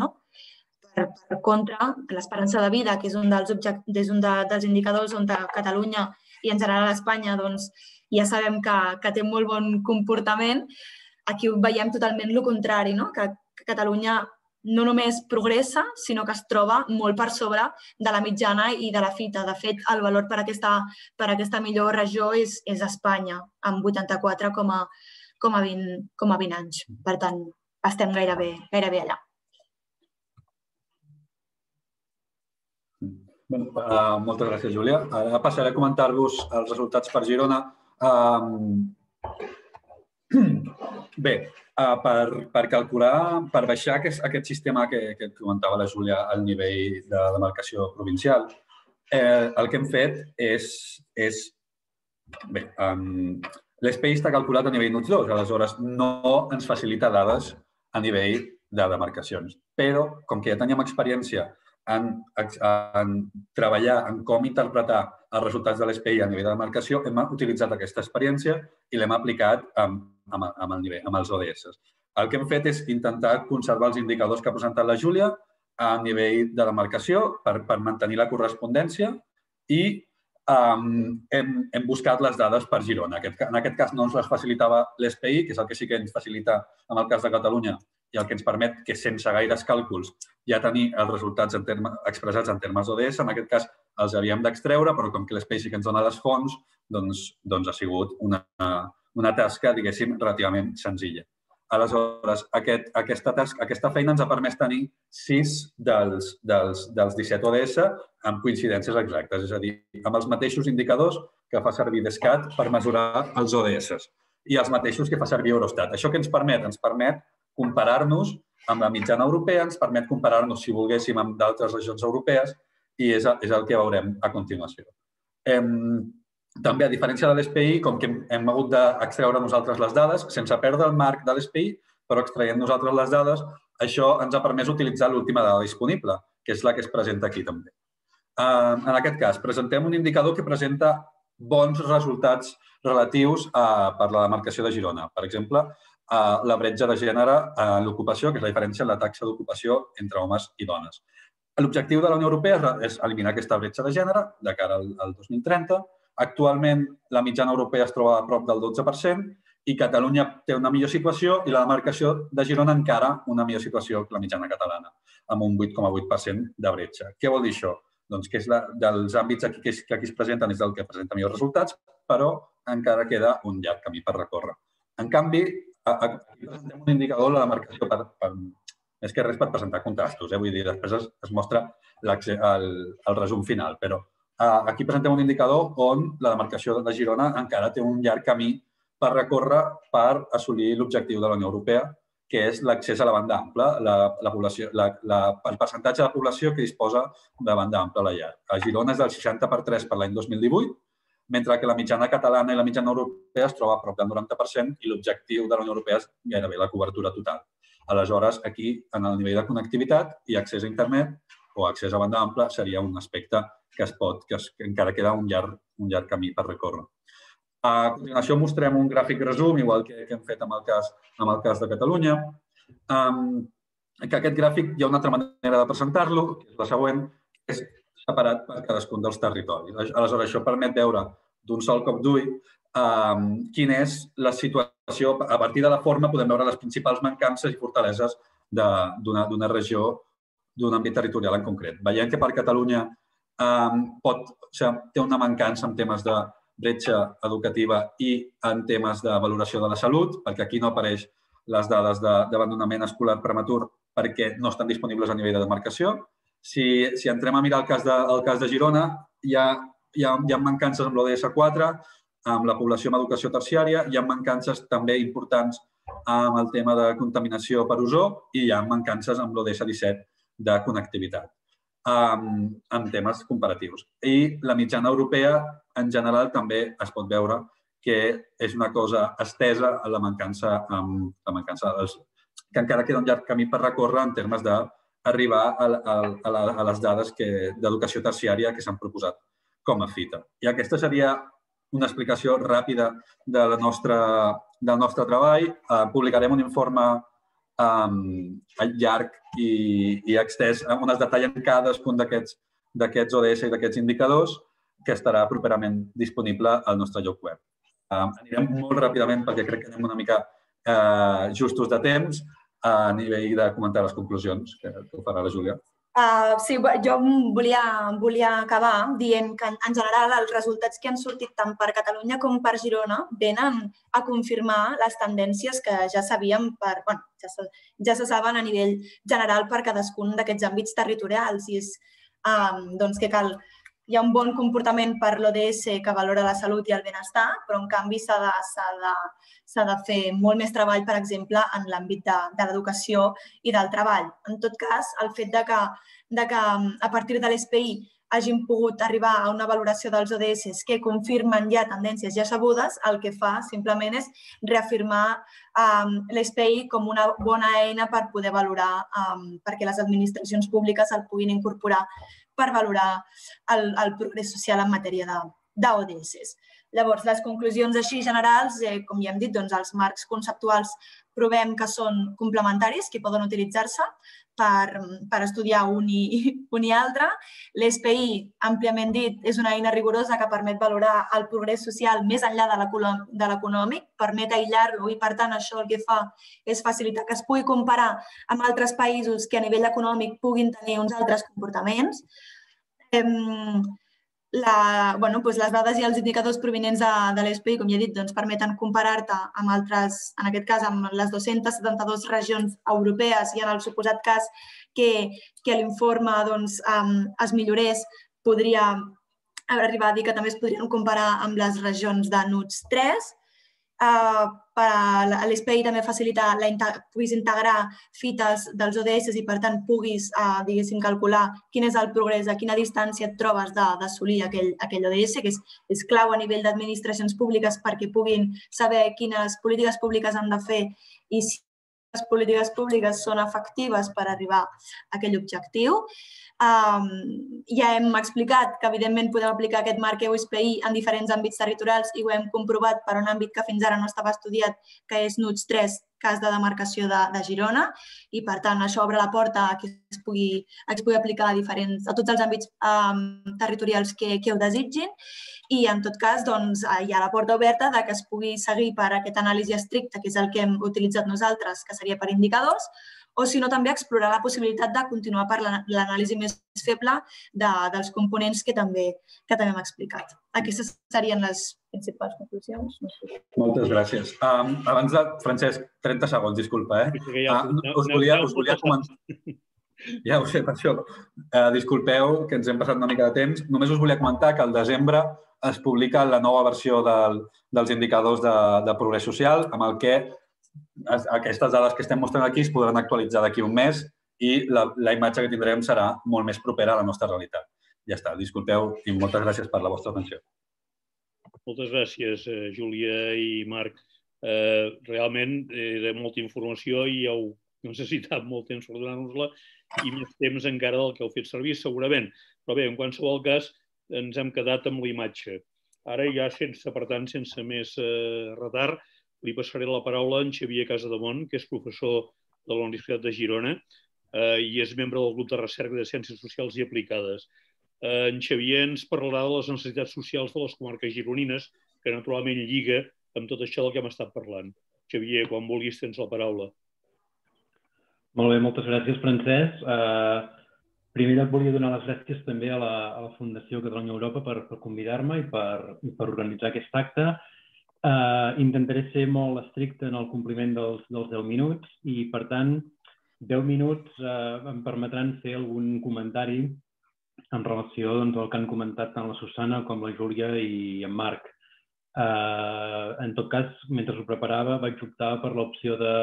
Per contra, l'esperança de vida, que és un dels indicadors on Catalunya i, en general, Espanya ja sabem que té molt bon comportament, aquí veiem totalment el contrari, que Catalunya no només progressa, sinó que es troba molt per sobre de la mitjana i de la fita. De fet, el valor per aquesta millor regió és Espanya, amb vuitanta-quatre coma vint anys. Per tant, estem gairebé allà. Moltes gràcies, Júlia. Ara passaré a comentar-vos els resultats per Girona. Bé, per calcular, per baixar aquest sistema que comentava la Júlia al nivell de demarcació provincial, el que hem fet és... Bé, l'E S P I està calculat a nivell NUTS dos, aleshores no ens facilita dades a nivell de demarcacions. Però, com que ja teníem experiència en treballar en com interpretar els resultats de l'E S P I a nivell de demarcació, hem utilitzat aquesta experiència i l'hem aplicat amb els O D S. El que hem fet és intentar conservar els indicadors que ha presentat la Júlia a nivell de demarcació per mantenir la correspondència i hem buscat les dades per Girona. En aquest cas no ens les facilitava l'E S P I, que és el que sí que ens facilita en el cas de Catalunya i el que ens permet que sense gaires càlculs ja tenir els resultats expressats en termes O D S. En aquest cas els havíem d'extreure, però com que l'E S P I sí que ens dona les fonts, doncs ha sigut una tasca, diguéssim, relativament senzilla. Aleshores, aquesta feina ens ha permès tenir sis dels disset O D S amb coincidències exactes, és a dir, amb els mateixos indicadors que fa servir Idescat per mesurar els O D S i els mateixos que fa servir Eurostat. Això què ens permet? Ens permet comparar-nos amb la mitjana europea, ens permet comparar-nos, si volguéssim, amb d'altres regions europees i és el que veurem a continuació. També, a diferència de l'E S P I, com que hem hagut d'extreure nosaltres les dades, sense perdre el marc de l'E S P I, però extraient nosaltres les dades, això ens ha permès utilitzar l'última dada disponible, que és la que es presenta aquí també. En aquest cas, presentem un indicador que presenta bons resultats relatius per la demarcació de Girona. Per exemple, la bretxa de gènere en l'ocupació, que és la diferència en la taxa d'ocupació entre homes i dones. L'objectiu de la Unió Europea és eliminar aquesta bretxa de gènere de cara al dos mil trenta. Actualment, la mitjana europea es troba a prop del dotze per cent i Catalunya té una millor situació i la demarcació de Girona encara una millor situació que la mitjana catalana, amb un vuit coma vuit per cent de bretxa. Què vol dir això? Doncs que dels àmbits que aquí es presenten és el que presenta millors resultats, però encara queda un llarg camí per recórrer. En canvi, aquí presentem un indicador de la demarcació per... Més que res per presentar contrastos, vull dir, després es mostra el resum final, però aquí presentem un indicador on la demarcació de Girona encara té un llarg camí per recórrer per assolir l'objectiu de la Unió Europea, que és l'accés a la banda ampla, el percentatge de població que disposa de banda ampla a la llar. A Girona és del seixanta per tres per l'any dos mil divuit, mentre que la mitjana catalana i la mitjana europea es troba a prop del noranta per cent i l'objectiu de la Unió Europea és gairebé la cobertura total. Aleshores, aquí, en el nivell de connectivitat i accés a internet o accés a banda ampla seria un aspecte que es pot, que encara queda un llarg camí per recórrer. A continuació mostrem un gràfic resum, igual que hem fet amb el cas de Catalunya, que aquest gràfic hi ha una altra manera de presentar-lo, que és la següent, que és separat per cadascun dels territoris. Aleshores, això permet veure d'un sol cop d'ull quina és la situació. A partir de la forma podem veure les principals mancances i fortaleses d'una regió, d'un àmbit territorial en concret. Veiem que per Catalunya té una mancança en temes de bretxa educativa i en temes de valoració de la salut, perquè aquí no apareix les dades d'abandonament escolar prematur perquè no estan disponibles a nivell de demarcació. Si entrem a mirar el cas de Girona, hi ha mancances amb l'O D S quatre, amb la població amb educació terciària, hi ha mancances també importants amb el tema de contaminació per ozó i hi ha mancances amb l'O D S disset de connectivitat en temes comparatius. I la mitjana europea, en general, també es pot veure que és una cosa estesa a la mancança, que encara queda un llarg camí per recórrer en termes d'arribar a les dades d'educació terciària que s'han proposat com a fita. I aquesta seria una explicació ràpida del nostre treball. Publicarem un informe llarg i extès on es detallen cadascun d'aquests O D S i d'aquests indicadors que estarà properament disponible al nostre lloc web. Anirem molt ràpidament perquè crec que anem una mica justos de temps a nivell de comentar les conclusions que ho farà la Júlia. Sí, jo volia acabar dient que, en general, els resultats que han sortit tant per Catalunya com per Girona venen a confirmar les tendències que ja sabíem, ja se saben a nivell general per cadascun d'aquests àmbits territorials. I és que cal... Hi ha un bon comportament per l'O D S que valora la salut i el benestar, però, en canvi, s'ha de fer molt més treball, per exemple, en l'àmbit de l'educació i del treball. En tot cas, el fet que a partir de l'E S P I hagin pogut arribar a una valoració dels O D S que confirmen ja tendències ja sabudes, el que fa simplement és reafirmar l'E S P I com una bona eina per poder valorar, perquè les administracions públiques el puguin incorporar per valorar el progrés social en matèria d'O D S. Llavors, les conclusions així generals, com ja hem dit, els marcs conceptuals provem que són complementaris, que poden utilitzar-se per estudiar un i altre. L'E S P I, àmpliament dit, és una eina rigorosa que permet valorar el progrés social més enllà de l'econòmic, permet aïllar-lo i, per tant, això el que fa és facilitar que es pugui comparar amb altres països que a nivell econòmic puguin tenir uns altres comportaments. Les dades i els indicadors provinents de l'E S P I, com ja he dit, permeten comparar-te amb altres, en aquest cas, amb les dues-centes setanta-dues regions europees i en el suposat cas que l'informe es millorés, podria arribar a dir que també es podrien comparar amb les regions de NUTS tres. L'E S P I també facilita que puguis integrar fites dels O D S i, per tant, puguis calcular quin és el progrés, a quina distància et trobes d'assolir aquell O D S, que és clau a nivell d'administracions públiques perquè puguin saber quines polítiques públiques han de fer i si les polítiques públiques són efectives per arribar a aquell objectiu. Ja hem explicat que, evidentment, podem aplicar aquest marc E U S P I en diferents àmbits territorials i ho hem comprovat per un àmbit que fins ara no estava estudiat, que és NUTS tres, cas de demarcació de Girona, i per tant això obre la porta a que es pugui aplicar a diferents, a tots els àmbits territorials que ho desitgin, i en tot cas hi ha la porta oberta que es pugui seguir per aquesta anàlisi estricta, que és el que hem utilitzat nosaltres, que seria per indicadors, o si no també explorar la possibilitat de continuar per l'anàlisi més feble dels components que també hem explicat. Aquestes serien les principals conclusions. Moltes gràcies. Abans de... Francesc, trenta segons, disculpa. Us volia comentar... Ja ho sé, per això. Disculpeu que ens hem passat una mica de temps. Només us volia comentar que al desembre es publica la nova versió dels indicadors de progrés social, amb el que aquestes dades que estem mostrant aquí es podran actualitzar d'aquí un mes i la imatge que tindrem serà molt més propera a la nostra realitat. Ja està, disculpeu i moltes gràcies per la vostra atenció. Moltes gràcies, Júlia i Marc. Realment era molta informació i heu necessitat molt temps per donar-nos-la i més temps encara del que heu fet servir, segurament. Però bé, en qualsevol cas, ens hem quedat amb la imatge. Ara ja, per tant, sense més retard, li passaré la paraula a en Xavier Casademont, que és professor de la Universitat de Girona i és membre del grup de recerca de Ciències Socials i Aplicades. En Xavier ens parlarà de les necessitats socials de les comarques gironines, que naturalment lliga amb tot això del que hem estat parlant. Xavier, quan vulguis, tens la paraula. Molt bé, moltes gràcies, Francesc. Primer de tot, volia donar les gràcies també a la Fundació Catalunya Europa per convidar-me i per organitzar aquest acte. Intentaré ser molt estricte en el compliment dels deu minuts i, per tant, deu minuts em permetran fer algun comentari en relació al que han comentat tant la Susana com la Júlia i en Marc. En tot cas, mentre ho preparava, vaig optar per l'opció de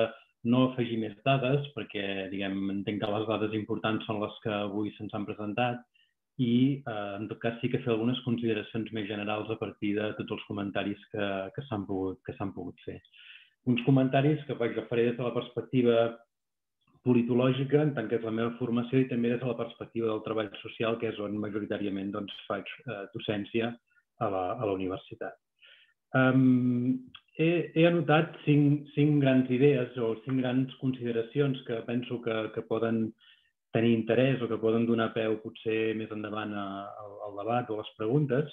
no afegir més dades perquè, diguem, entenc que les dades importants són les que avui se'ns han presentat i, en tot cas, sí que fer algunes consideracions més generals a partir de tots els comentaris que s'han pogut fer. Uns comentaris que vaig referir des de la perspectiva politològica, en tant que és la meva formació, i també des de la perspectiva del treball social, que és on majoritàriament faig docència a la universitat. He anotat cinc grans idees o cinc grans consideracions que penso que poden tenir interès o que poden donar peu potser més endavant al debat o a les preguntes.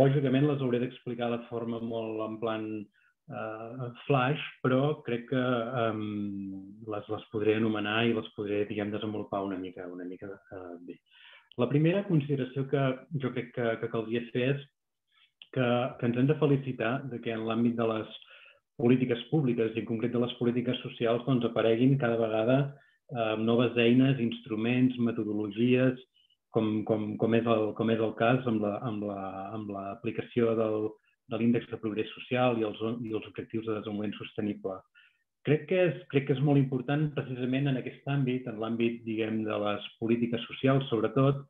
Lògicament les hauré d'explicar de forma molt en plan flash, però crec que les podré anomenar i les podré, diguem, desenvolupar una mica bé. La primera consideració que jo crec que caldria fer és que ens hem de felicitar que en l'àmbit de les polítiques públiques i en concret de les polítiques socials apareguin cada vegada amb noves eines, instruments, metodologies, com és el cas amb l'aplicació de l'índex de progrés social i els objectius de desenvolupament sostenible. Crec que és molt important precisament en aquest àmbit, en l'àmbit, diguem, de les polítiques socials, sobretot,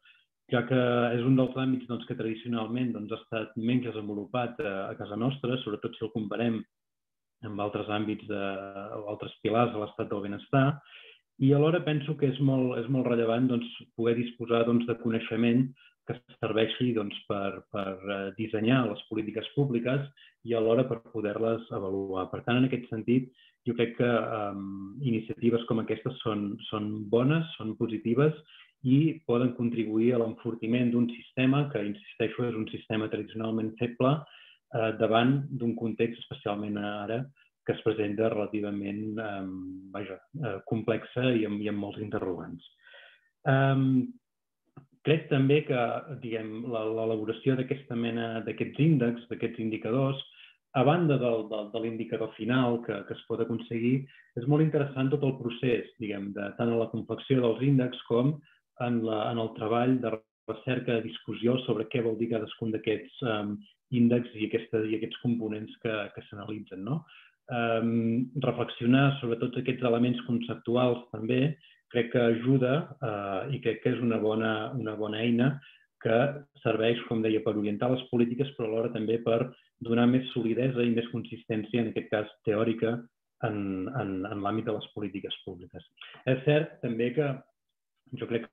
ja que és un dels àmbits que tradicionalment ha estat menys desenvolupat a casa nostra, sobretot si el comparem amb altres àmbits o altres pilars de l'estat del benestar, i alhora penso que és molt rellevant poder disposar de coneixement que serveixi per dissenyar les polítiques públiques i alhora per poder-les avaluar. Per tant, en aquest sentit, jo crec que iniciatives com aquestes són bones, són positives i poden contribuir a l'enfortiment d'un sistema que, insisteixo, és un sistema tradicionalment feble davant d'un context, especialment ara, que es presenta relativament complexa i amb molts interrogants. Crec també que l'elaboració d'aquests índexs, d'aquests indicadors, a banda de l'indicador final que es pot aconseguir, és molt interessant tot el procés, tant en la confecció dels índexs com en el treball de recerca i discussió sobre què vol dir cadascun d'aquests índexs i aquests components que s'analitzen. Reflexionar sobre tots aquests elements conceptuals també crec que ajuda i crec que és una bona eina que serveix, com deia, per orientar les polítiques, però alhora també per donar més solidesa i més consistència, en aquest cas teòrica, en l'àmbit de les polítiques públiques. És cert també que jo crec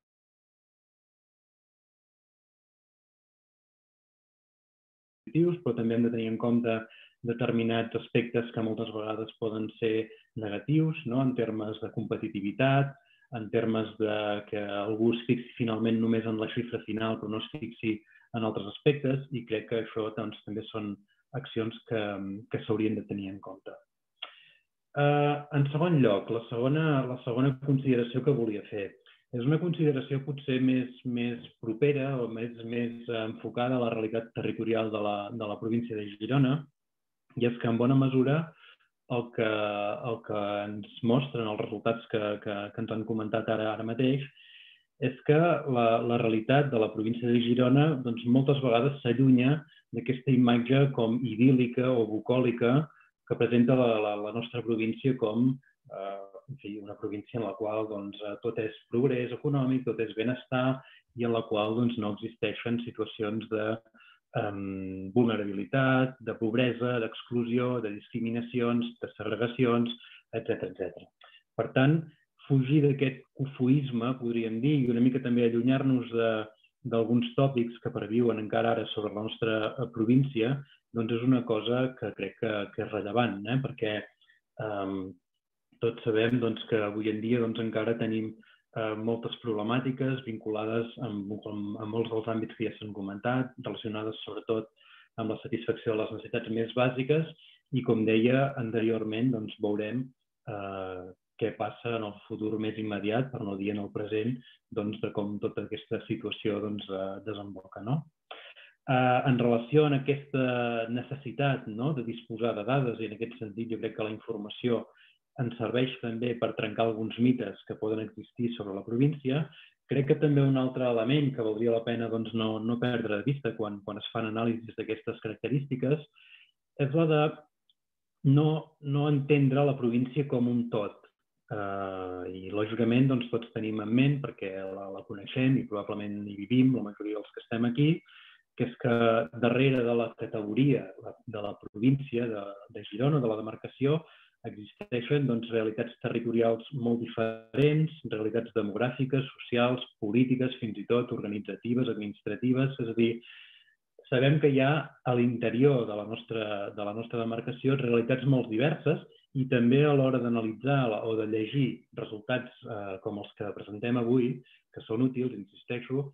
que però també hem de tenir en compte determinats aspectes que moltes vegades poden ser negatius, no? En termes de competitivitat, en termes de que algú es fixi finalment només en la xifra final però no es fixi en altres aspectes, i crec que això doncs, també són accions que, que s'haurien de tenir en compte. Eh, en segon lloc, la segona, la segona consideració que volia fer és una consideració potser més, més propera o més, més enfocada a la realitat territorial de la, de la província de Girona, i és que en bona mesura el que, el que ens mostren els resultats que, que, que ens han comentat ara, ara mateix és que la, la realitat de la província de Girona doncs, moltes vegades s'allunya d'aquesta imatge com idíl·lica o bucòlica que presenta la, la, la nostra província com eh, en fi, una província en la qual doncs, tot és progrés econòmic, tot és benestar i en la qual doncs, no existeixen situacions de vulnerabilitat, de pobresa, d'exclusió, de discriminacions, de segregacions, etcètera. Per tant, fugir d'aquest cofoisme, podríem dir, i una mica també allunyar-nos d'alguns tòpics que perviuen encara ara sobre la nostra província, doncs és una cosa que crec que és rellevant, perquè tots sabem que avui en dia encara tenim moltes problemàtiques vinculades amb molts dels àmbits que ja s'han comentat, relacionades sobretot amb la satisfacció de les necessitats més bàsiques i, com deia anteriorment, doncs veurem què passa en el futur més immediat, per no dir en el present, doncs de com tota aquesta situació doncs desemboca. En relació a aquesta necessitat de disposar de dades, i en aquest sentit jo crec que la informació ens serveix també per trencar alguns mites que poden existir sobre la província. Crec que també un altre element que valdria la pena doncs, no, no perdre de vista quan, quan es fan anàlisis d'aquestes característiques és la de no, no entendre la província com un tot. Eh, I, lògicament, doncs, tots tenim en ment, perquè la, la coneixem i probablement hi vivim, la majoria dels que estem aquí, que és que darrere de la categoria de la província de, de Girona, de la demarcació, existeixen doncs, realitats territorials molt diferents, realitats demogràfiques, socials, polítiques, fins i tot organitzatives, administratives. És a dir, sabem que hi ha a l'interior de, de la nostra demarcació realitats molt diverses i també a l'hora d'analitzar o de llegir resultats eh, com els que presentem avui, que són útils, insisteixo,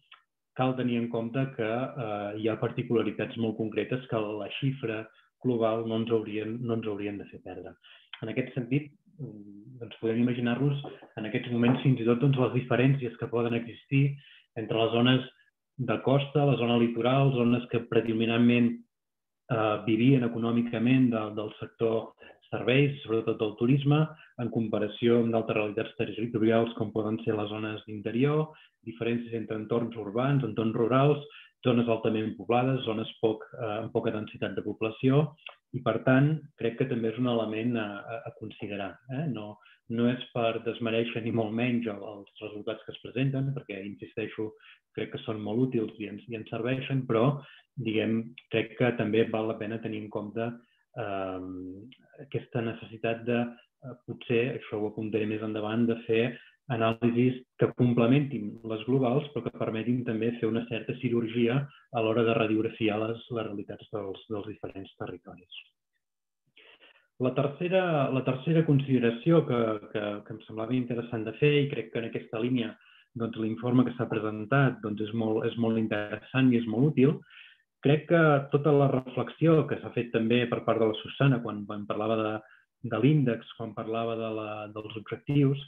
cal tenir en compte que eh, hi ha particularitats molt concretes que la xifra global no ens haurien, no ens haurien de fer perdre. En aquest sentit, doncs podem imaginar-nos en aquests moments fins i tot doncs, les diferències que poden existir entre les zones de costa, la zona litoral, zones que predominantment eh, vivien econòmicament de, del sector serveis, sobretot del turisme, en comparació amb d'altres realitats territorials com poden ser les zones d'interior, diferències entre entorns urbans, entorns rurals, zones altament poblades, zones poc, eh, amb poca densitat de població, i, per tant, crec que també és un element a, a considerar. Eh? No, no és per desmereixer ni molt menys els resultats que es presenten, perquè, insisteixo, crec que són molt útils i ens, i ens serveixen, però, diguem, crec que també val la pena tenir en compte eh, aquesta necessitat de, eh, potser, això ho apuntaré més endavant, de fer anàlisis que complementin les globals, però que permetin també fer una certa cirurgia a l'hora de radiografiar les, les realitats dels, dels diferents territoris. La tercera, la tercera consideració que, que, que em semblava interessant de fer, i crec que en aquesta línia doncs, l'informe que s'ha presentat doncs, és, molt, és molt interessant i és molt útil, crec que tota la reflexió que s'ha fet també per part de la Susana quan, quan parlava de, de l'índex, quan parlava de la, dels objectius,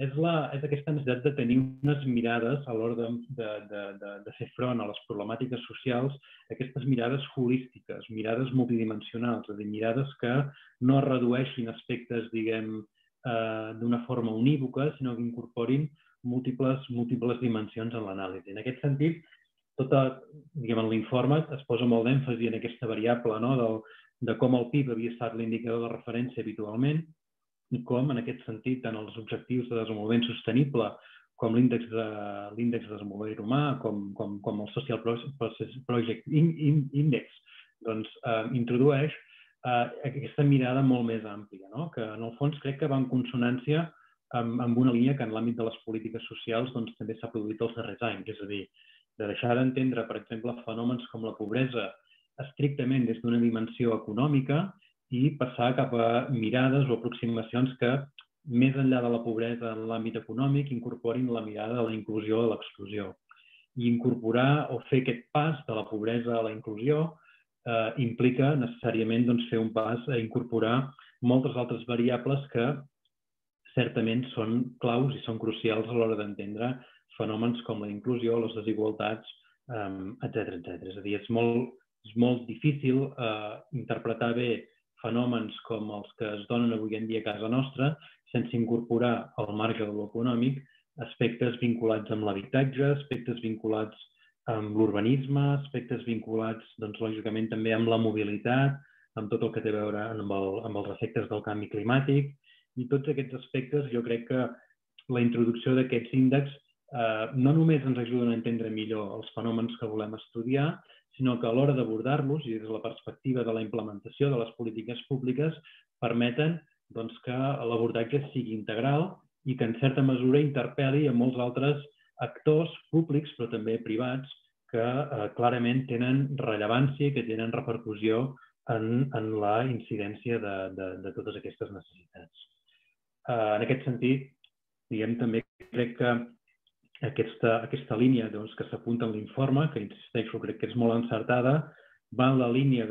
és, la, és aquesta necessitat de tenir unes mirades a l'hora de, de, de, de fer front a les problemàtiques socials, aquestes mirades holístiques, mirades multidimensionals, és a dir, mirades que no redueixin aspectes, diguem, eh, d'una forma unívoca, sinó que incorporin múltiples, múltiples dimensions en l'anàlisi. En aquest sentit, tota, diguem, en l'informe es posa molt d'èmfasi en aquesta variable, no?, de, de com el P I B havia estat l'indicador de referència habitualment, i com, en aquest sentit, tant els objectius de desenvolupament sostenible com l'índex de, de desenvolupament humà, com, com, com el Social Progress Index, doncs, eh, introdueix eh, aquesta mirada molt més àmplia, no?, que en el fons crec que va en consonància amb, amb una línia que en l'àmbit de les polítiques socials doncs, també s'ha produït els darrers anys. És a dir, de deixar d'entendre, per exemple, fenòmens com la pobresa estrictament des d'una dimensió econòmica i passar cap a mirades o aproximacions que, més enllà de la pobresa en l'àmbit econòmic, incorporin la mirada de la inclusió a l'exclusió. I incorporar o fer aquest pas de la pobresa a la inclusió implica necessàriament fer un pas a incorporar moltes altres variables que certament són claus i són crucials a l'hora d'entendre fenòmens com la inclusió, les desigualtats, etcètera, etcètera. És a dir, és molt difícil interpretar bé fenòmens com els que es donen avui en dia a casa nostra sense incorporar al marge de l'econòmic aspectes vinculats amb l'habitatge, aspectes vinculats amb l'urbanisme, aspectes vinculats, doncs, lògicament, també amb la mobilitat, amb tot el que té a veure amb els efectes del canvi climàtic. I tots aquests aspectes, jo crec que la introducció d'aquests índexs no només ens ajuden a entendre millor els fenòmens que volem estudiar, sinó que a l'hora d'abordar-los i des de la perspectiva de la implementació de les polítiques públiques permeten que l'abordatge sigui integral i que, en certa mesura, interpel·li a molts altres actors públics, però també privats, que clarament tenen rellevància i que tenen repercussió en la incidència de totes aquestes necessitats. En aquest sentit, diguem, també crec que aquesta línia que s'apunta en l'informe, que insisteixo, crec que és molt encertada, va en la línia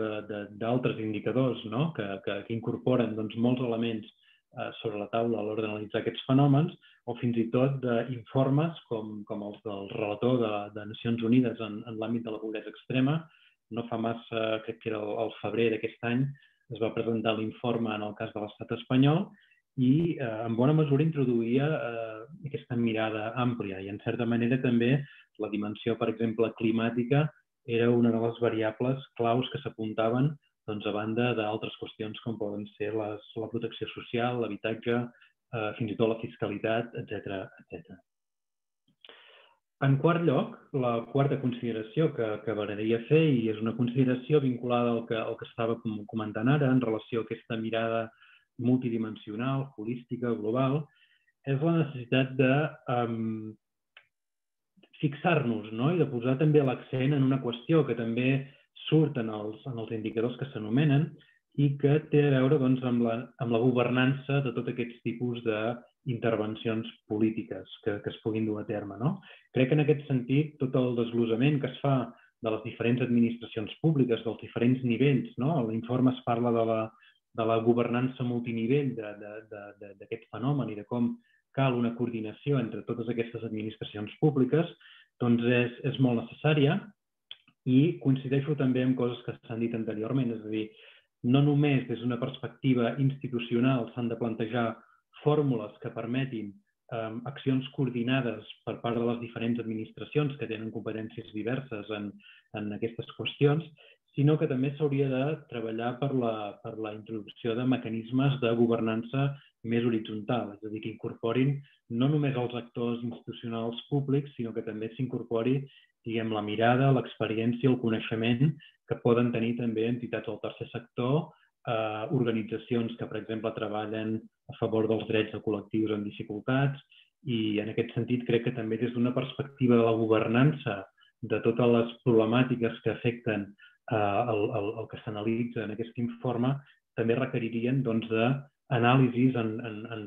d'altres indicadors que incorporen molts elements sobre la taula a l'hora d'analitzar aquests fenòmens, o fins i tot d'informes com els del relator de Nacions Unides en l'àmbit de la pobresa extrema. No fa massa, crec que era el febrer d'aquest any, es va presentar l'informe en el cas de l'estat espanyol i en bona mesura introduïa aquesta mirada àmplia. I en certa manera també la dimensió, per exemple, climàtica era una de les variables claus que s'apuntaven a banda d'altres qüestions com poden ser la protecció social, l'habitatge, fins i tot la fiscalitat, etcètera. En quart lloc, la quarta consideració que m'agradaria fer, i és una consideració vinculada al que estava comentant ara en relació a aquesta mirada multidimensional, holística, global, és la necessitat de fixar-nos i de posar també l'accent en una qüestió que també surt en els indicadors que s'anomenen i que té a veure amb la governança de tots aquests tipus de intervencions polítiques que es puguin dur a terme. Crec que en aquest sentit tot el desglosament que es fa de les diferents administracions públiques, dels diferents nivells, a l'informe es parla de la governança multinivell d'aquest fenomen i de com cal una coordinació entre totes aquestes administracions públiques, doncs és molt necessària i coincideixo també amb coses que s'han dit anteriorment, és a dir, no només des d'una perspectiva institucional s'han de plantejar fórmules que permetin accions coordinades per part de les diferents administracions que tenen competències diverses en aquestes qüestions, sinó que també s'hauria de treballar per la introducció de mecanismes de governança més horitzontal, és a dir, que incorporin no només els actors institucionals públics, sinó que també s'incorpori, diguem, la mirada, l'experiència, el coneixement que poden tenir també entitats del tercer sector, organitzacions que, per exemple, treballen a favor dels drets de col·lectius amb dificultats i, en aquest sentit, crec que també des d'una perspectiva de la governança de totes les problemàtiques que afecten el que s'analitza en aquest informe també requeririen d'anàlisis en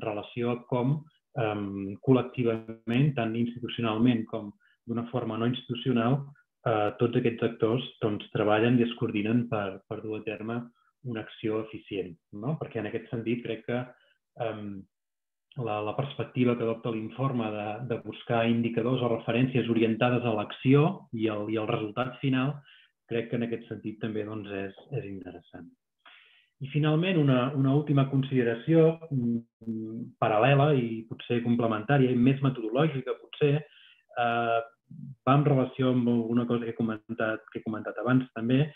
relació a com col·lectivament, tant institucionalment com d'una forma no institucional, tots aquests actors treballen i es coordinen per dur a terme una acció eficient. Perquè en aquest sentit crec que la perspectiva que adopta l'informe de buscar indicadors o referències orientades a l'acció i al resultat final, crec que en aquest sentit també és interessant. I finalment, una última consideració paral·lela i potser complementària i més metodològica, potser, va en relació amb alguna cosa que he comentat abans també,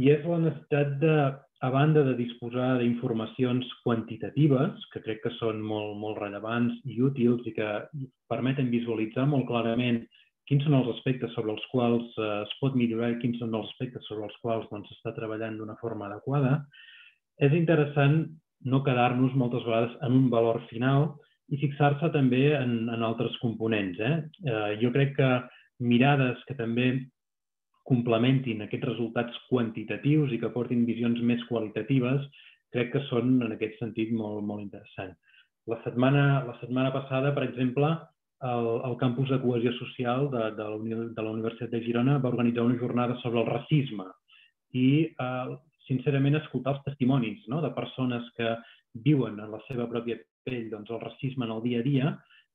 i és la necessitat de, a banda de disposar d'informacions quantitatives, que crec que són molt rellevants i útils i que permeten visualitzar molt clarament quins són els aspectes sobre els quals es pot millorar i quins són els aspectes sobre els quals s'està treballant d'una forma adequada, és interessant no quedar-nos moltes vegades en un valor final i fixar-se també en altres components. Jo crec que mirades que també complementin aquests resultats quantitatius i que aportin visions més qualitatives, crec que són, en aquest sentit, molt, molt interessants. La setmana, la setmana passada, per exemple, el, el campus de cohesió social de, de, la, de la Universitat de Girona va organitzar una jornada sobre el racisme i, eh, sincerament, escoltar els testimonis, no?, de persones que viuen en la seva pròpia pell doncs, el racisme en el dia a dia,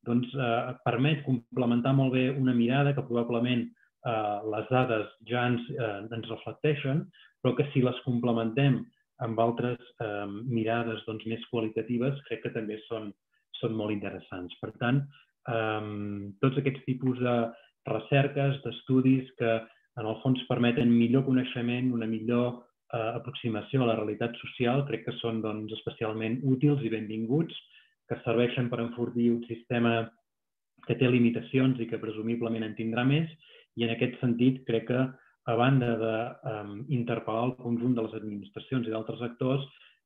doncs, eh, permet complementar molt bé una mirada que probablement les dades ja ens reflecteixen, però que si les complementem amb altres mirades més qualitatives, crec que també són molt interessants. Per tant, tots aquests tipus de recerques, d'estudis que en el fons permeten millor coneixement, una millor aproximació a la realitat social, crec que són especialment útils i benvinguts, que serveixen per enfortir un sistema que té limitacions i que presumiblement en tindrà més. I en aquest sentit, crec que, a banda d'interpel·lar el conjunt de les administracions i d'altres actors,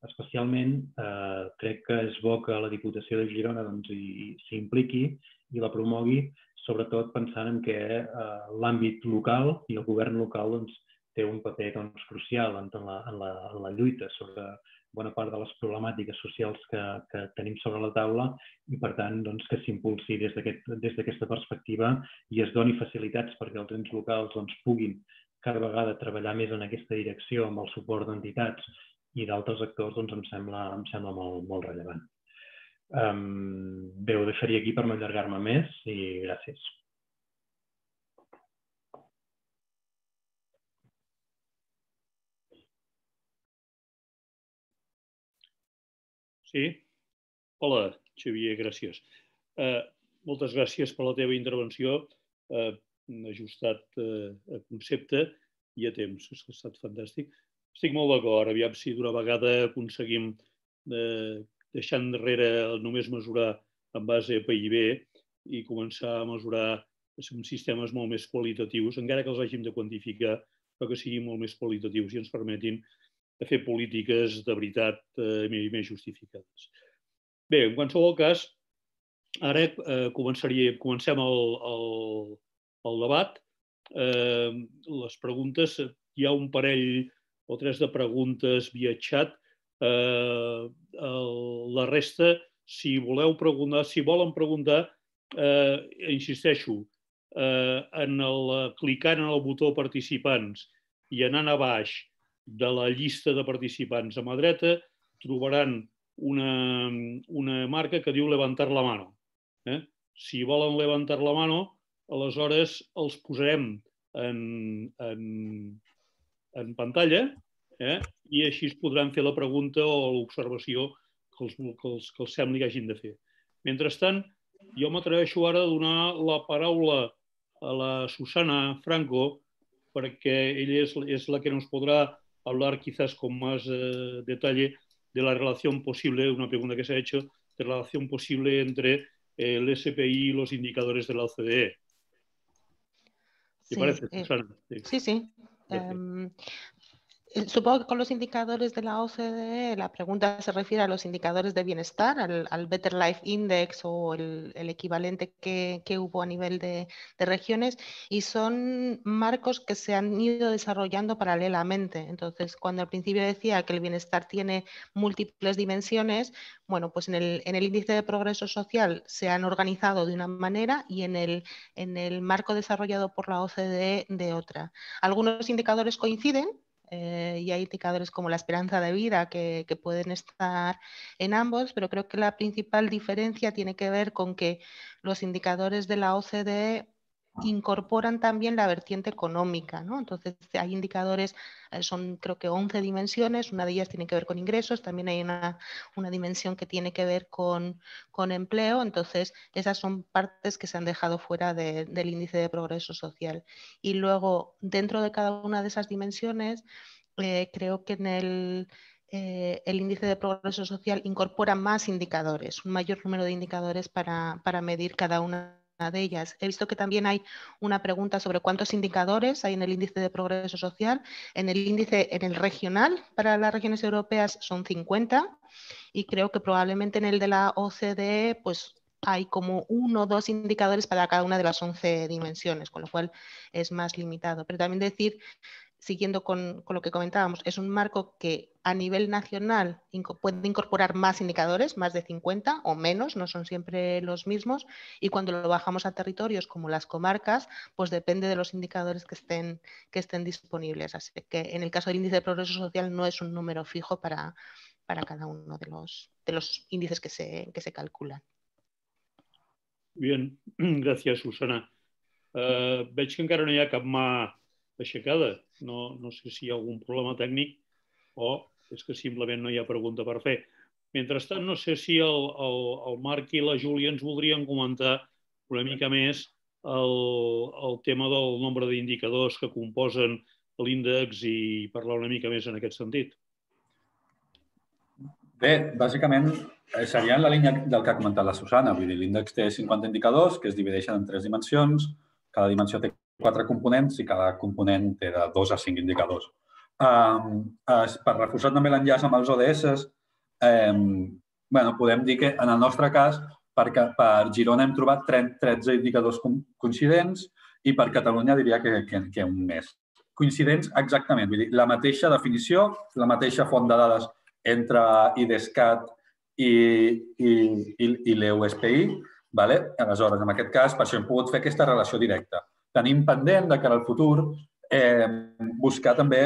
especialment crec que és bo que la Diputació de Girona s'impliqui i la promogui, sobretot pensant que l'àmbit local i el govern local té un paper crucial en la lluita sobre bona part de les problemàtiques socials que tenim sobre la taula i, per tant, que s'impulsi des d'aquesta perspectiva i es doni facilitats perquè els ens locals puguin cada vegada treballar més en aquesta direcció amb el suport d'entitats i d'altres actors, em sembla molt rellevant. Bé, ho deixaria aquí per no allargar-me més i gràcies. Sí? Hola, Xavier, gràcies. Moltes gràcies per la teva intervenció, ajustat a concepte i a temps. Ha estat fantàstic. Estic molt d'acord. Aviam si d'una vegada aconseguim, deixant enrere només mesurar en base a P I B i començar a mesurar amb sistemes molt més qualitatius, encara que els hàgim de quantificar, però que siguin molt més qualitatius i ens permetin de fer polítiques de veritat més justificades. Bé, en qualsevol cas, ara comencem el debat. Les preguntes, hi ha un parell o tres de preguntes via xat. La resta, si voleu preguntar, si volen preguntar, insisteixo, clicant en el botó participants i anant a baix de la llista de participants a mà dreta, trobaran una marca que diu levantar la mano. Si volen levantar la mano, aleshores els posarem en pantalla i així es podran fer la pregunta o l'observació que els sembli que hagin de fer. Mentrestant, jo m'atreveixo ara a donar la paraula a la Susana Franco, perquè ella és la que ens podrà hablar quizás con más eh, detalle de la relación posible, una pregunta que se ha hecho, de la relación posible entre eh, el S P I y los indicadores de la O C D E. ¿Te sí, parece, Susana? Eh, sí, sí. Um, supongo que con los indicadores de la O C D E la pregunta se refiere a los indicadores de bienestar, al, al Better Life Index o el, el equivalente que, que hubo a nivel de, de regiones, y son marcos que se han ido desarrollando paralelamente. Entonces, cuando al principio decía que el bienestar tiene múltiples dimensiones, bueno, pues en el, en el índice de progreso social se han organizado de una manera y en el, en el marco desarrollado por la O C D E de otra. Algunos indicadores coinciden, Eh, y hay indicadores como la esperanza de vida que, que pueden estar en ambos, pero creo que la principal diferencia tiene que ver con que los indicadores de la O C D E incorporan también la vertiente económica, ¿no? Entonces hay indicadores, son creo que once dimensiones, una de ellas tiene que ver con ingresos, también hay una, una dimensión que tiene que ver con, con empleo, entonces esas son partes que se han dejado fuera de, del índice de progreso social. Y luego dentro de cada una de esas dimensiones, eh, creo que en el... Eh, el índice de progreso social incorpora más indicadores, un mayor número de indicadores para, para medir cada una de ellas. He visto que también hay una pregunta sobre cuántos indicadores hay en el índice de progreso social. En el índice, en el regional, para las regiones europeas son cincuenta y creo que probablemente en el de la O C D E pues hay como uno o dos indicadores para cada una de las once dimensiones, con lo cual es más limitado. Pero también decir, siguiendo con, con lo que comentábamos, es un marco que a nivel nacional inc- puede incorporar más indicadores, más de cincuenta o menos, no son siempre los mismos, y cuando lo bajamos a territorios como las comarcas, pues depende de los indicadores que estén, que estén disponibles. Así que en el caso del índice de progreso social no es un número fijo para, para cada uno de los, de los índices que se, que se calculan. Bien, gràcies, Susana. Uh, veig que encara no hi ha cap mà aixecada. No, no sé si hi ha algun problema tècnic o és que simplement no hi ha pregunta per fer. Mentrestant, no sé si el, el, el Marc i la Júlia ens voldrien comentar una mica més el, el tema del nombre d'indicadors que composen l'índex i parlar una mica més en aquest sentit. Bé, bàsicament seria en la línia del que ha comentat la Susana. Vull dir, l'índex té cinquanta indicadors que es divideixen en tres dimensions. Cada dimensió té quatre components i cada component té de dos a cinc indicadors. Per reforçar també l'enllaç amb els O D S, podem dir que en el nostre cas per Girona hem trobat tretze indicadors coincidents i per Catalunya diria que un més. Coincidents exactament, vull dir, la mateixa definició, la mateixa font de dades entre Idescat i l'E U S P I. Aleshores, en aquest cas, per això hem pogut fer aquesta relació directa. Tenim pendent, de cara al futur, buscar també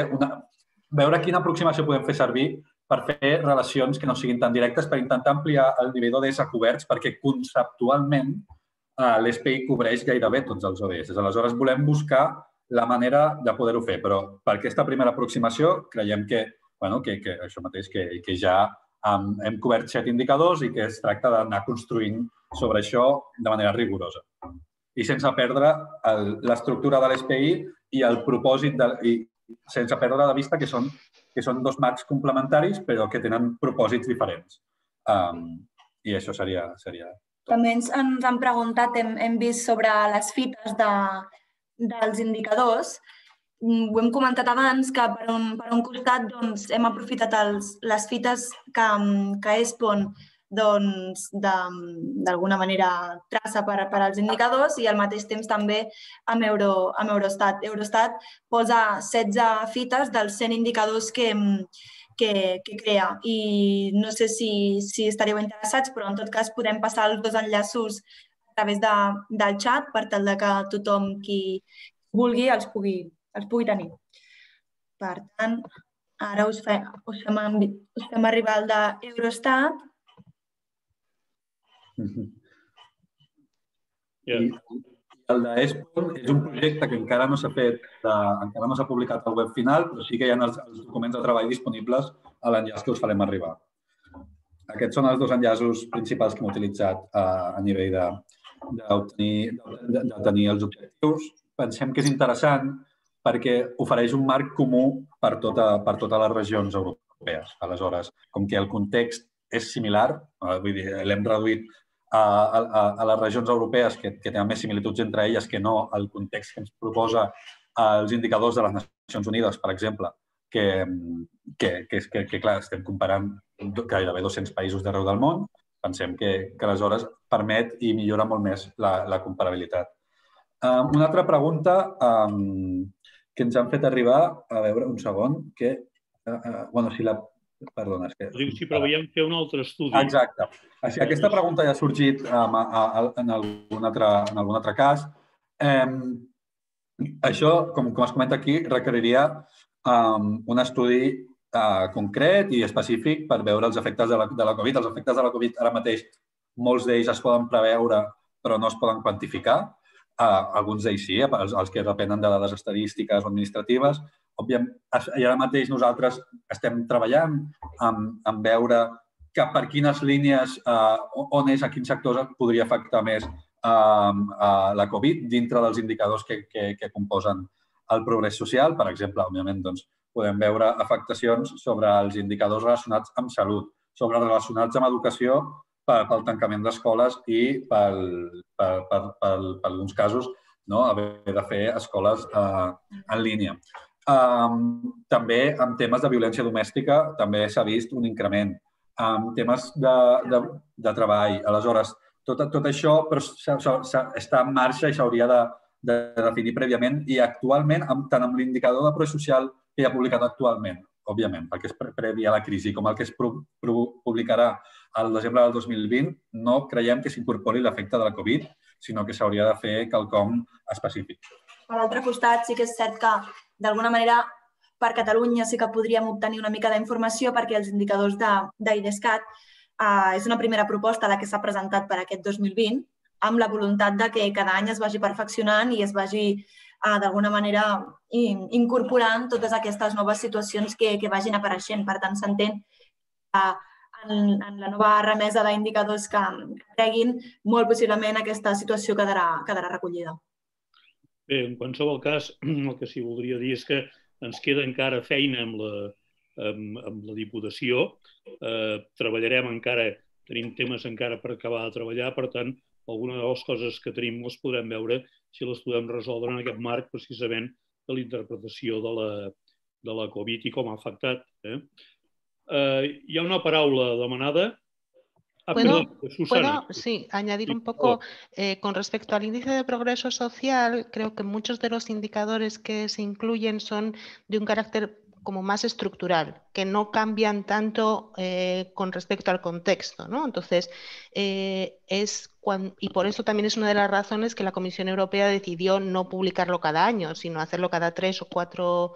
veure quina aproximació podem fer servir per fer relacions que no siguin tan directes, per intentar ampliar el nivell d'O D S coberts, perquè conceptualment l'E U S P I cobreix gairebé tots els O D S. Aleshores, volem buscar la manera de poder-ho fer, però per aquesta primera aproximació creiem que això mateix, que ja hem cobert set indicadors i que es tracta d'anar construint sobre això de manera rigorosa i sense perdre l'estructura de l'E S P I i el propòsit, sense perdre de vista que són dos marcs complementaris però que tenen propòsits diferents. I això seria tot. També ens han preguntat, hem vist sobre les fites dels indicadors. Ho hem comentat abans que per un costat hem aprofitat les fites que ESPON d'alguna manera traça per als indicadors i al mateix temps també amb Eurostat. Eurostat posa setze fites dels cent indicadors que crea i no sé si estareu interessats, però en tot cas podem passar els dos enllaços a través del xat per tal que tothom qui vulgui els pugui els pugui tenir. Per tant, ara us fem arribar el d'Eurostat. El d'ESPON és un projecte que encara no s'ha fet, encara no s'ha publicat al web final, però sí que hi ha els documents de treball disponibles a l'enllaç que us farem arribar. Aquests són els dos enllaços principals que hem utilitzat a nivell d'obtenir els objectius. Pensem que és interessant perquè ofereix un marc comú per totes les regions europees. Aleshores, com que el context és similar, vull dir, l'hem reduït a les regions europees que tenen més similituds entre elles que no el context que ens proposa els indicadors de les Nacions Unides, per exemple, que, clar, estem comparant gairebé dos-cents països d'arreu del món, pensem que aleshores permet i millora molt més la comparabilitat. Una altra pregunta que ens han fet arribar, a veure, un segon, que... Bueno, si la... Perdona, és que... Sí, però havíem fet un altre estudi. Exacte. Aquesta pregunta ja ha sorgit en algun altre cas. Això, com es comenta aquí, requeriria un estudi concret i específic per veure els efectes de la Covid. Els efectes de la Covid ara mateix, molts d'ells es poden preveure, però no es poden quantificar. Alguns d'ells sí, els que depenen de dades estadístiques o administratives. Òbviament, ara mateix nosaltres estem treballant en veure per quines línies, on és, a quins sectors podria afectar més la Covid dintre dels indicadors que composen el progrés social. Per exemple, òbviament, podem veure afectacions sobre els indicadors relacionats amb salut, sobre els relacionats amb educació, pel tancament d'escoles i, per alguns casos, haver de fer escoles en línia. També en temes de violència domèstica també s'ha vist un increment. En temes de treball, aleshores, Tot això està en marxa i s'hauria de definir prèviament i actualment, tant amb l'indicador de progrés social que hi ha publicat actualment, òbviament, perquè és previ a la crisi, com el que es publicarà al desembre del dos mil vint, no creiem que s'incorpori l'efecte de la Covid, sinó que s'hauria de fer quelcom específic. Per l'altre costat, sí que és cert que, d'alguna manera, per Catalunya sí que podríem obtenir una mica d'informació perquè els indicadors d'Idescat és una primera proposta la que s'ha presentat per aquest dos mil vint amb la voluntat que cada any es vagi perfeccionant i es vagi, d'alguna manera, incorporant totes aquestes noves situacions que vagin apareixent. Per tant, s'entén en la nova remesa d'indicadors que treguin, molt possiblement aquesta situació quedarà recollida. Bé, en qualsevol cas, el que sí que voldria dir és que ens queda encara feina amb la Diputació. Treballarem encara, tenim temes encara per acabar de treballar, per tant, alguna de les coses que tenim les podrem veure si les podem resoldre en aquest marc precisament de la interpretació de la Covid i com ha afectat. Hi ha una paraula demanada. Puedo sí, añadir un poco eh, con respecto al índice de progreso social. Creo que muchos de los indicadores que se incluyen son de un carácter como más estructural, que no cambian tanto eh, con respecto al contexto, ¿no? Entonces, eh, es cuando, y por eso también es una de las razones que la Comisión Europea decidió no publicarlo cada año, sino hacerlo cada tres o cuatro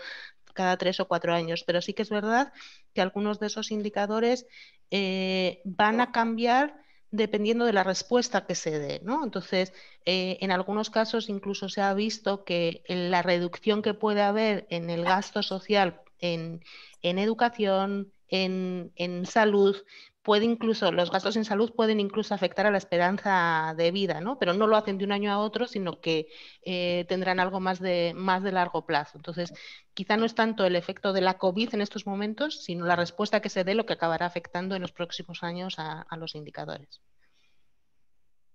cada tres o cuatro años, pero sí que es verdad que algunos de esos indicadores eh, van a cambiar dependiendo de la respuesta que se dé, ¿no? Entonces, eh, en algunos casos incluso se ha visto que la reducción que puede haber en el gasto social, en, en educación, en, en salud, puede incluso, los gastos en salud pueden incluso afectar a la esperanza de vida, ¿no? Pero no lo hacen de un año a otro, sino que eh, tendrán algo más de, más de largo plazo. Entonces, quizá no es tanto el efecto de la Covid en estos momentos, sino la respuesta que se dé lo que acabará afectando en los próximos años a, a los indicadores.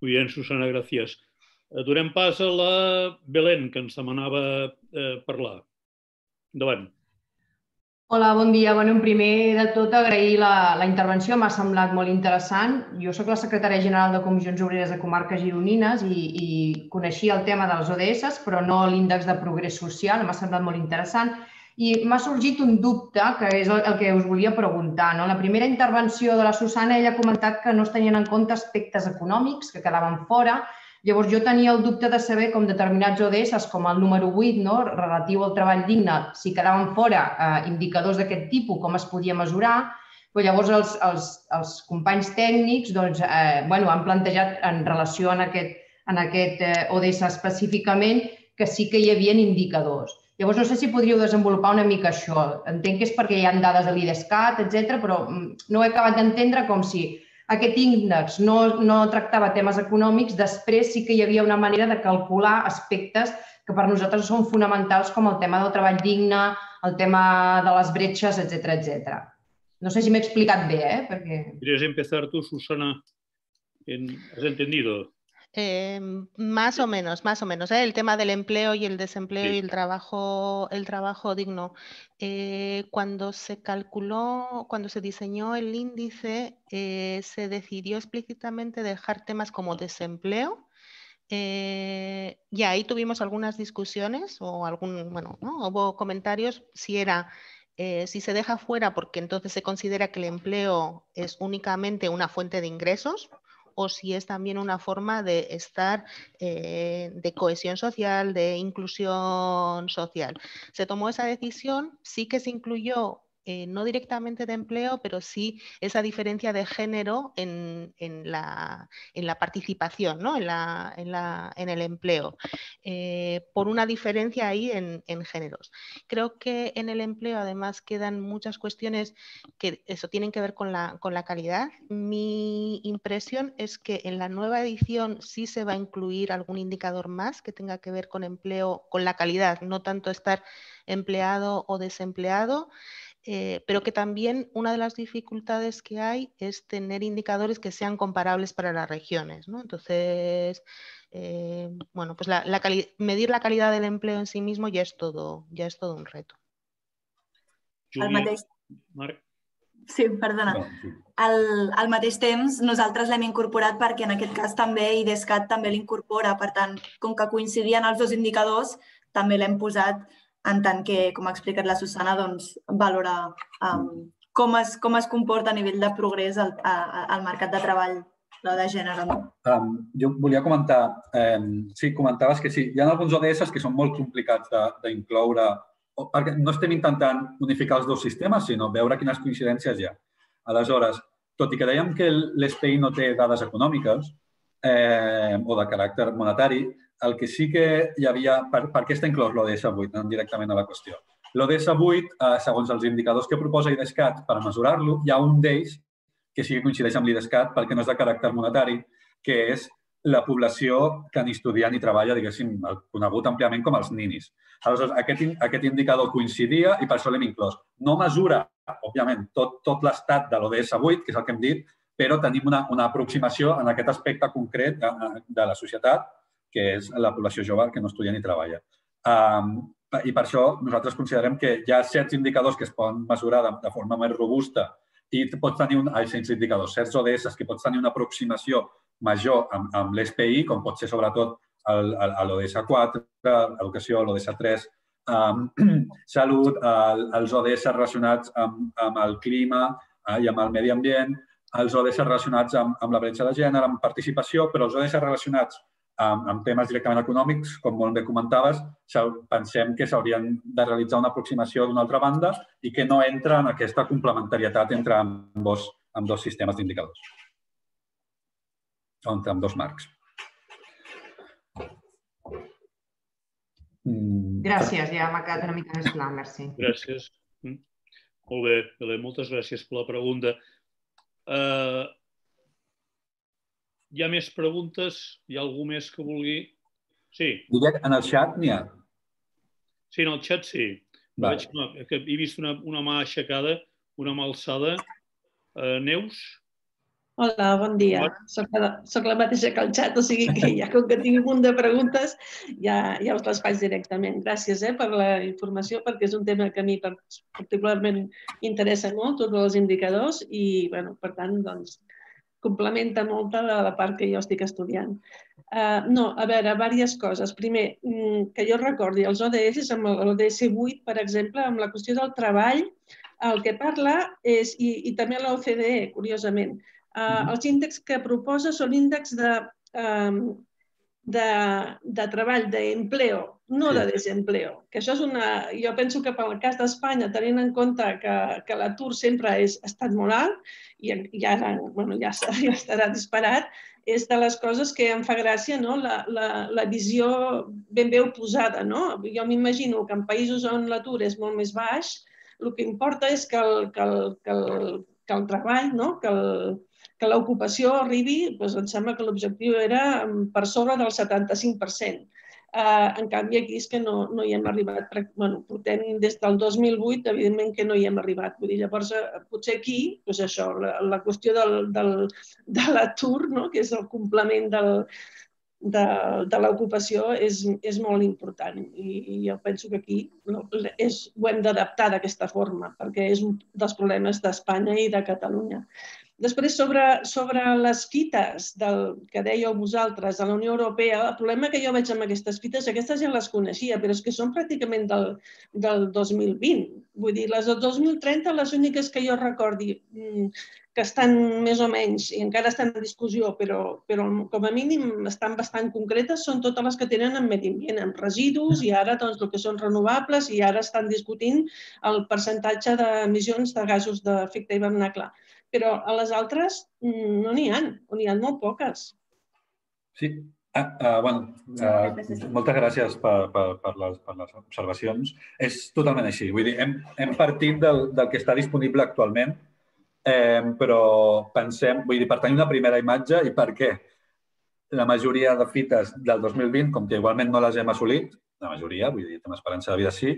Muy bien, Susana, gracias. Donem pas a la Belén, que ens demanava eh, parlar. Endavant. Hola, bon dia. Bueno, primer de tot, agrair la, la intervenció, m'ha semblat molt interessant. Jo soc la secretària general de Comissions Obreres de Comarques Gironines i, i coneixia el tema dels O D S, però no l'índex de progrés social, m'ha semblat molt interessant. I m'ha sorgit un dubte, que és el, el que us volia preguntar, no? La primera intervenció de la Susana, ella ha comentat que no es tenien en compte aspectes econòmics, que quedaven fora. Llavors, jo tenia el dubte de saber com determinats O D S, com el número vuit, no, relatiu al treball digne, si quedaven fora eh, indicadors d'aquest tipus, com es podia mesurar. Però llavors els, els, els companys tècnics doncs, eh, bueno, han plantejat en relació a aquest, aquest eh, O D S específicament que sí que hi havia indicadors. Llavors, no sé si podríeu desenvolupar una mica això. Entenc que és perquè hi ha dades de l'Idescat, etcètera, però no he acabat d'entendre com si aquest índex no, no tractava temes econòmics, després sí que hi havia una manera de calcular aspectes que per nosaltres són fonamentals, com el tema del treball digne, el tema de les bretxes, etcètera, etcètera. No sé si m'he explicat bé, eh? Perquè... ¿Quieres empezar tú, Susana? ¿Has entendido? Eh, más o menos, más o menos. ¿eh? El tema del empleo y el desempleo sí. y el trabajo, el trabajo digno. Eh, cuando se calculó, cuando se diseñó el índice, eh, se decidió explícitamente dejar temas como desempleo. Eh, y ahí tuvimos algunas discusiones o algún, bueno, ¿no? hubo comentarios si era... Eh, si se deja fuera porque entonces se considera que el empleo es únicamente una fuente de ingresos, o si es también una forma de estar eh, de cohesión social, de inclusión social. Se tomó esa decisión, sí que se incluyó, eh, no directamente de empleo, pero sí esa diferencia de género en, en, la, en la participación, ¿no? en, la, en, la, en el empleo, eh, por una diferencia ahí en, en géneros. Creo que en el empleo además quedan muchas cuestiones que eso tienen que ver con la, con la calidad. Mi impresión es que en la nueva edición sí se va a incluir algún indicador más que tenga que ver con empleo, con la calidad, no tanto estar empleado o desempleado. Eh, pero que también una de las dificultades que hay es tener indicadores que sean comparables para las regiones, ¿no? Entonces, eh, bueno, pues la, la medir la calidad del empleo en sí mismo ya es todo, ya es todo un reto. Júlia, Marc. Sí, perdona. Al, al mateix temps, nosaltres l'hem incorporat perquè en aquest cas també Idescat també l'incorpora. Per tant, com que coincidien els dos indicadors, també l'hem posat en tant que, com ha explicat la Susana, doncs, valora um, com, es, com es comporta a nivell de progrés al, a, al mercat de treball de gènere. Um, jo volia comentar, eh, sí, comentaves que sí, hi ha alguns O D S que són molt complicats d'incloure, perquè no estem intentant unificar els dos sistemes, sinó veure quines coincidències hi ha. Aleshores, tot i que dèiem que l'E S P I no té dades econòmiques eh, o de caràcter monetari, el que sí que hi havia... Per, per què està inclòs l'O D S vuit? Anant directament a la qüestió. L'O D S vuit, eh, segons els indicadors que proposa Idescat per mesurar-lo, hi ha un d'ells que sí que coincideix amb l'Idescat perquè no és de caràcter monetari, que és la població que ni estudia ni treballa, diguéssim, conegut àmpliament com els ninis. Aleshores, aquest, aquest indicador coincidia i per això l'hem inclòs. No mesura, òbviament, tot, tot l'estat de l'O D S vuit, que és el que hem dit, però tenim una, una aproximació en aquest aspecte concret de, de la societat, que és la població jove que no estudia ni treballa. Um, I per això nosaltres considerem que hi ha certs indicadors que es poden mesurar de, de forma més robusta i pots tenir un, sense indicadors, certs O D S que pots tenir una aproximació major amb, amb l'E S P I, com pot ser sobretot l'O D S quatre, l'educació, l'O D S tres, eh, salut, el, els O D S relacionats amb, amb el clima eh, i amb el medi ambient, els O D S relacionats amb, amb la bretxa de gènere, amb participació, però els O D S relacionats amb, amb temes directament econòmics, com molt bé comentaves, pensem que s'haurien de realitzar una aproximació d'una altra banda i que no entra en aquesta complementarietat entre ambos, amb dos sistemes d'indicadors. O entre amb dos marcs. Gràcies, ja m'ha quedat una mica més clar, merci. Gràcies. Molt bé, Belén, moltes gràcies per la pregunta. Eh... Hi ha més preguntes? Hi ha algú més que vulgui? Sí. En el xat n'hi ha? Sí, en el xat sí. He vist una mà aixecada, una mà alçada. Neus? Hola, bon dia. Soc la mateixa que el xat, o sigui que ja com que tinc un munt de preguntes ja us les faig directament. Gràcies per la informació perquè és un tema que a mi particularment interessa molt, tots els indicadors i, per tant, doncs, complementa molt la part que jo estic estudiant. No, a veure, diverses coses. Primer, que jo recordi, els O D S, amb l'O D S vuit, per exemple, amb la qüestió del treball, el que parla és, i també l'O C D E, curiosament, els índexs que proposa són índexs de treball, d'empleo, no de desempleo. Que això és una... Jo penso que pel cas d'Espanya, tenint en compte que l'atur sempre ha estat molt alt i ja estarà disparat, és de les coses que em fa gràcia la visió ben bé oposada. Jo m'imagino que en països on l'atur és molt més baix, el que importa és que el treball, que l'ocupació arribi, em sembla que l'objectiu era per sobre del setanta-cinc per cent. En canvi, aquí és que no hi hem arribat. Portem des del dos mil vuit, evidentment, que no hi hem arribat. Llavors, potser aquí, això, la qüestió de l'atur, que és el complement de l'ocupació, és molt important. I jo penso que aquí ho hem d'adaptar d'aquesta forma, perquè és un dels problemes d'Espanya i de Catalunya. Després, sobre les fites que dèieu vosaltres de la Unió Europea, el problema que jo veig amb aquestes fites, aquestes ja les coneixia, però és que són pràcticament del dos mil vint. Vull dir, les del dos mil trenta, les úniques que jo recordi que estan més o menys, i encara estan en discussió, però com a mínim estan bastant concretes, són totes les que tenen en medi ambient, en residus, i ara el que són renovables, i ara estan discutint el percentatge d'emissions de gasos d'efecte hivernacle. Però a les altres no n'hi ha, o n'hi ha molt poques. Sí, moltes gràcies per les observacions. És totalment així. Vull dir, hem partit del que està disponible actualment, però pensem, vull dir, per tenir una primera imatge i per què la majoria de fites del dos mil vint, com que igualment no les hem assolit, la majoria, vull dir, tenim esperança de vida sí,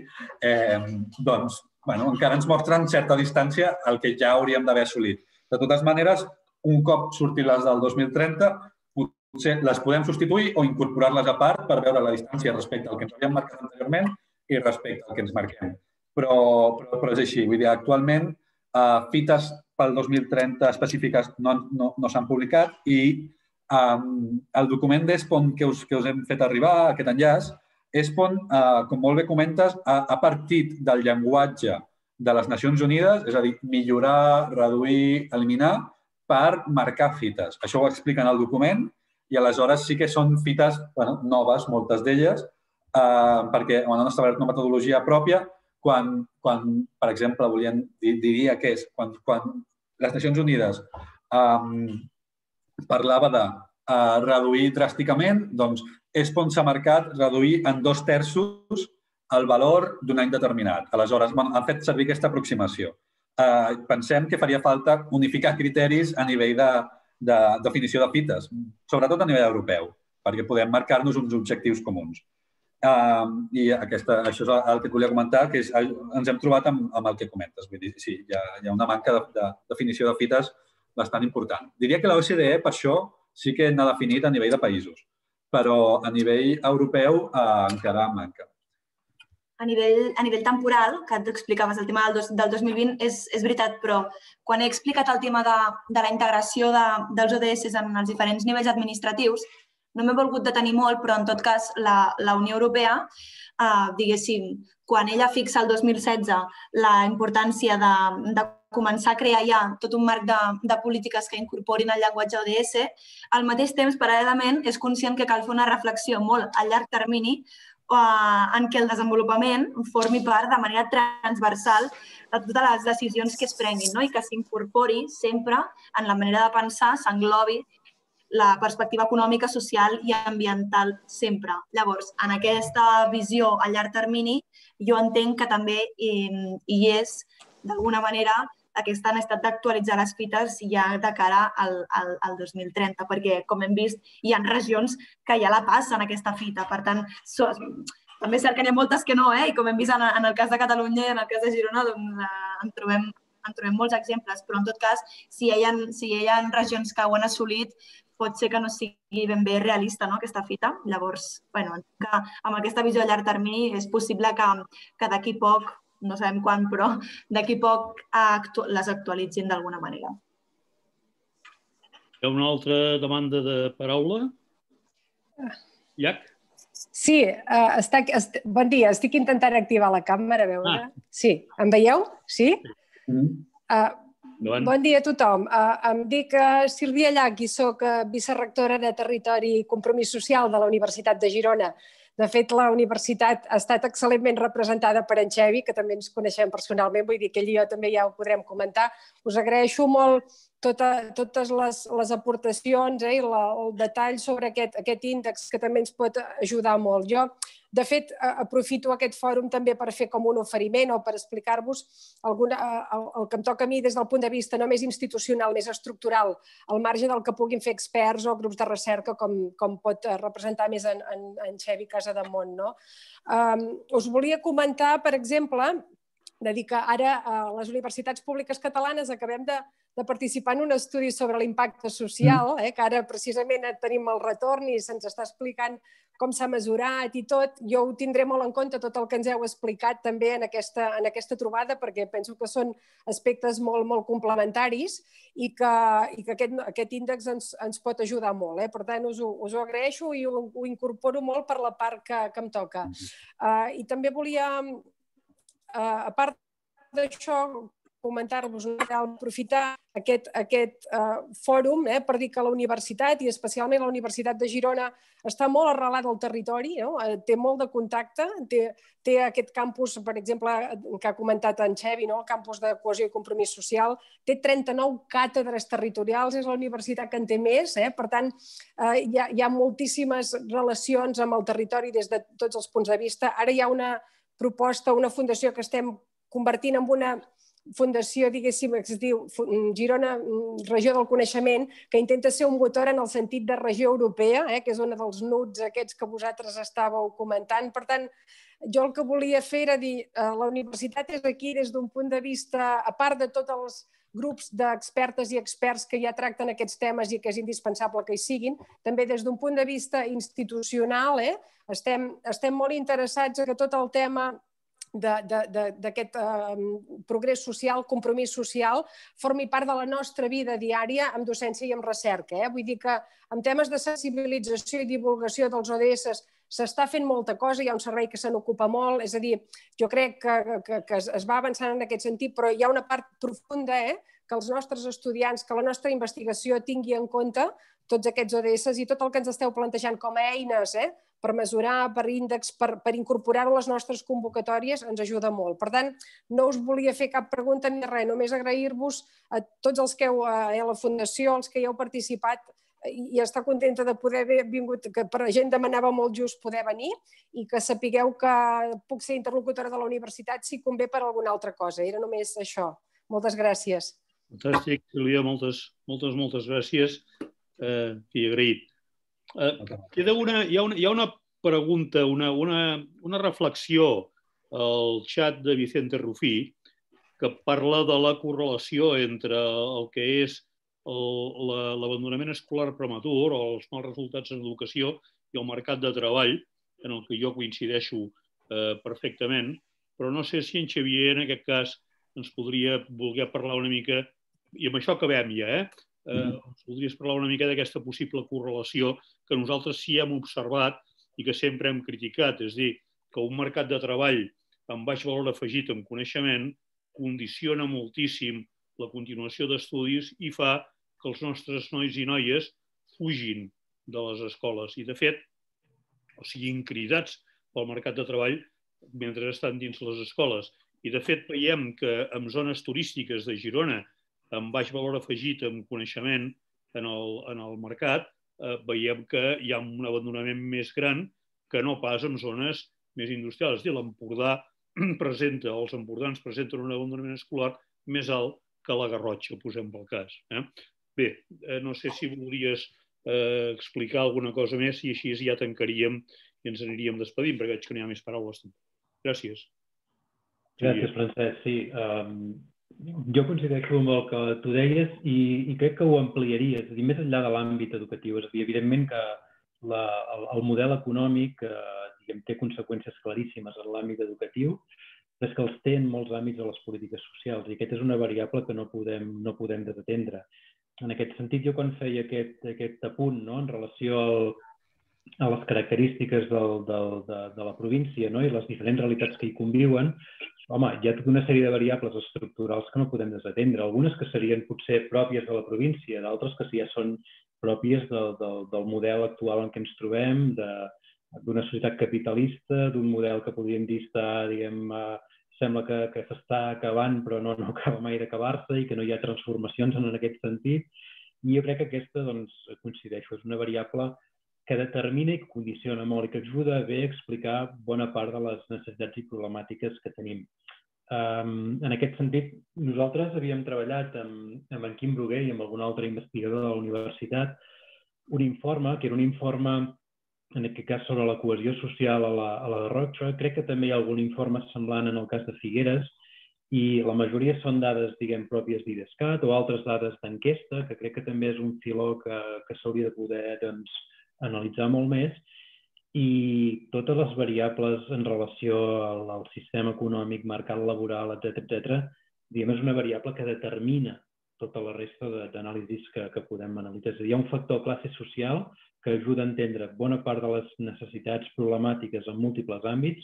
doncs, bueno, encara ens mostren certa distància al que ja hauríem d'haver assolit. De totes maneres, un cop sortir les del dos mil trenta, potser les podem substituir o incorporar-les a part per veure la distància respecte al que ens havíem marcat anteriorment i respecte al que ens marquem. Però, però és així. Vull dir, actualment fites pel dos mil trenta específiques no s'han publicat i el document d'ESPON que us hem fet arribar, aquest enllaç, ESPON, com molt bé comentes, ha partit del llenguatge de les Nacions Unides, és a dir, millorar, reduir, eliminar, per marcar fites. Això ho explica en el document i aleshores sí que són fites noves, moltes d'elles, perquè han establert una metodologia pròpia quan, per exemple, volien dir que és quan les Nacions Unides parlava de reduir dràsticament, doncs és on s'ha marcat reduir en dos terços el valor d'un any determinat. Aleshores, han fet servir aquesta aproximació. Pensem que faria falta unificar criteris a nivell de definició de fites, sobretot a nivell europeu, perquè podem marcar-nos uns objectius comuns. I això és el que et volia comentar, que ens hem trobat amb el que comentes. Vull dir, sí, hi ha una manca de definició de fites bastant important. Diria que l'O C D E, per això, sí que n'ha definit a nivell de països, però a nivell europeu encara manca. A nivell temporal, que tu explicaves el tema del dos mil vint, és veritat, però quan he explicat el tema de la integració dels O D S en els diferents nivells administratius, no m'he volgut detenir molt, però en tot cas la Unió Europea, diguéssim, quan ella fixa el dos mil setze la importància de començar a crear ja tot un marc de polítiques que incorporin el llenguatge O D S, al mateix temps, paral·lelament, és conscient que cal fer una reflexió molt a llarg termini en què el desenvolupament formi part de manera transversal de totes les decisions que es prenguin i que s'incorpori sempre en la manera de pensar, s'englobi la perspectiva econòmica, social i ambiental sempre. Llavors, en aquesta visió a llarg termini, jo entenc que també hi és, d'alguna manera, aquesta necessitat d'actualitzar les fites ja de cara al dos mil trenta, perquè, com hem vist, hi ha regions que ja la passen, aquesta fita. Per tant, també és cert que n'hi ha moltes que no, i com hem vist en el cas de Catalunya i en el cas de Girona, en trobem molts exemples. Però, en tot cas, si hi ha regions que ho han assolit, pot ser que no sigui ben bé realista aquesta fita. Llavors, amb aquesta visió a llarg termini és possible que d'aquí poc, no sabem quan, però d'aquí a poc les actualitzin d'alguna manera. Hi ha una altra demanda de paraula? Llach? Sí, bon dia. Estic intentant activar la càmera, a veure. Sí, em veieu? Sí? Bon dia a tothom. Em dic Sílvia Llach i soc vicerectora de Territori i Compromís Social de la Universitat de Girona. De fet, la universitat ha estat excel·lentment representada per en Xavi, que també ens coneixem personalment, vull dir que ell i jo també ja ho podrem comentar. Us agraeixo molt totes les aportacions i el detall sobre aquest índex, que també ens pot ajudar molt. Jo, de fet, aprofito aquest fòrum també per fer com un oferiment o per explicar-vos el que em toca a mi des del punt de vista no més institucional, més estructural, al marge del que puguin fer experts o grups de recerca, com pot representar més en Xavi Casademont. Us volia comentar, per exemple, de dir que ara les universitats públiques catalanes acabem de de participar en un estudi sobre l'impacte social, que ara precisament tenim el retorn i se'ns està explicant com s'ha mesurat i tot. Jo ho tindré molt en compte, tot el que ens heu explicat també en aquesta trobada, perquè penso que són aspectes molt complementaris i que aquest índex ens pot ajudar molt. Per tant, us ho agraeixo i ho incorporo molt per la part que em toca. I també volia, a part d'això, comentar-vos, aprofitar aquest fòrum per dir que la universitat, i especialment la Universitat de Girona, està molt arrelada al territori, té molt de contacte, té aquest campus, per exemple, que ha comentat en Xevi, el campus de cohesió i compromís social, té trenta-nou càtedres territorials, és la universitat que en té més, per tant, hi ha moltíssimes relacions amb el territori des de tots els punts de vista. Ara hi ha una proposta, una fundació que estem convertint en una fundació, diguéssim, que es diu Girona Regió del Coneixement, que intenta ser un motor en el sentit de regió europea, que és una dels nuts aquests que vosaltres estàveu comentant. Per tant, jo el que volia fer era dir la universitat és aquí des d'un punt de vista, a part de tots els grups d'expertes i experts que ja tracten aquests temes i que és indispensable que hi siguin. També des d'un punt de vista institucional estem molt interessats que tot el tema d'aquest progrés social, compromís social, formi part de la nostra vida diària amb docència i amb recerca. Vull dir que en temes de sensibilització i divulgació dels O D S s'està fent molta cosa, hi ha un servei que se n'ocupa molt, és a dir, jo crec que es va avançant en aquest sentit, però hi ha una part profunda que els nostres estudiants, que la nostra investigació tingui en compte tots aquests O D S i tot el que ens esteu plantejant com a eines per mesurar, per índex, per incorporar-ho a les nostres convocatòries, ens ajuda molt. Per tant, no us volia fer cap pregunta ni res, només agrair-vos a tots els que heu, a la Fundació, els que hi heu participat, i estar contenta de poder haver vingut, que per la gent demanava molt just poder venir, i que sapigueu que puc ser interlocutora de la universitat si convé per alguna altra cosa. Era només això. Moltes gràcies. Fantàstic, Júlia, moltes, moltes, moltes gràcies. I agraït. Hi ha una pregunta, una reflexió al xat de Vicente Rufí que parla de la correlació entre el que és l'abandonament escolar prematur o els mals resultats en educació i el mercat de treball, en el que jo coincideixo perfectament, però no sé si en Xavier, en aquest cas, ens podria voler parlar una mica, i amb això acabem ja, eh? Ens podries parlar una mica d'aquesta possible correlació que nosaltres sí hem observat i que sempre hem criticat, és a dir, que un mercat de treball amb baix valor afegit en coneixement condiciona moltíssim la continuació d'estudis i fa que els nostres nois i noies fugin de les escoles i, de fet, o siguin cridats pel mercat de treball mentre estan dins les escoles. I, de fet, veiem que en zones turístiques de Girona amb baix valor afegit, amb coneixement en el mercat, veiem que hi ha un abandonament més gran que no pas en zones més industrials. És a dir, l'Empordà presenta, o els empordans presenten un abandonament escolar més alt que la Garrotxa, posem pel cas. Bé, no sé si voldries explicar alguna cosa més i així ja tancaríem i ens aniríem despedint, perquè veig que no hi ha més paraules. Gràcies. Gràcies, Francesc. Sí, jo coincideixo amb el que tu deies i crec que ho ampliaries, és a dir, més enllà de l'àmbit educatiu. És a dir, evidentment que el model econòmic té conseqüències claríssimes en l'àmbit educatiu, és que els té en molts àmbits de les polítiques socials i aquesta és una variable que no podem desatendre. En aquest sentit, jo quan feia aquest apunt en relació a les característiques de la província i les diferents realitats que hi conviuen, home, hi ha tota una sèrie de variables estructurals que no podem desatendre. Algunes que serien potser pròpies de la província, d'altres que ja són pròpies del model actual en què ens trobem, d'una societat capitalista, d'un model que podríem dir estar, diguem, sembla que s'està acabant però no acaba mai d'acabar-se i que no hi ha transformacions en aquest sentit. I jo crec que aquesta, doncs, coincideixo, és una variable que determina i que condiciona molt i que ajuda bé a explicar bona part de les necessitats i problemàtiques que tenim. En aquest sentit, nosaltres havíem treballat amb en Quim Bruguer i amb algun altre investigador de la universitat un informe, que era un informe, en aquest cas, sobre la cohesió social a la Garrotxa. Crec que també hi ha algun informe semblant en el cas de Figueres i la majoria són dades, diguem, pròpies d'Idescat o altres dades d'enquesta, que crec que també és un filó que s'hauria de poder, doncs, analitzar molt més, i totes les variables en relació al sistema econòmic, mercat laboral, etcètera, diguem, és una variable que determina tota la resta d'anàlisis que podem analitzar. És a dir, hi ha un factor classe social que ajuda a entendre bona part de les necessitats problemàtiques en múltiples àmbits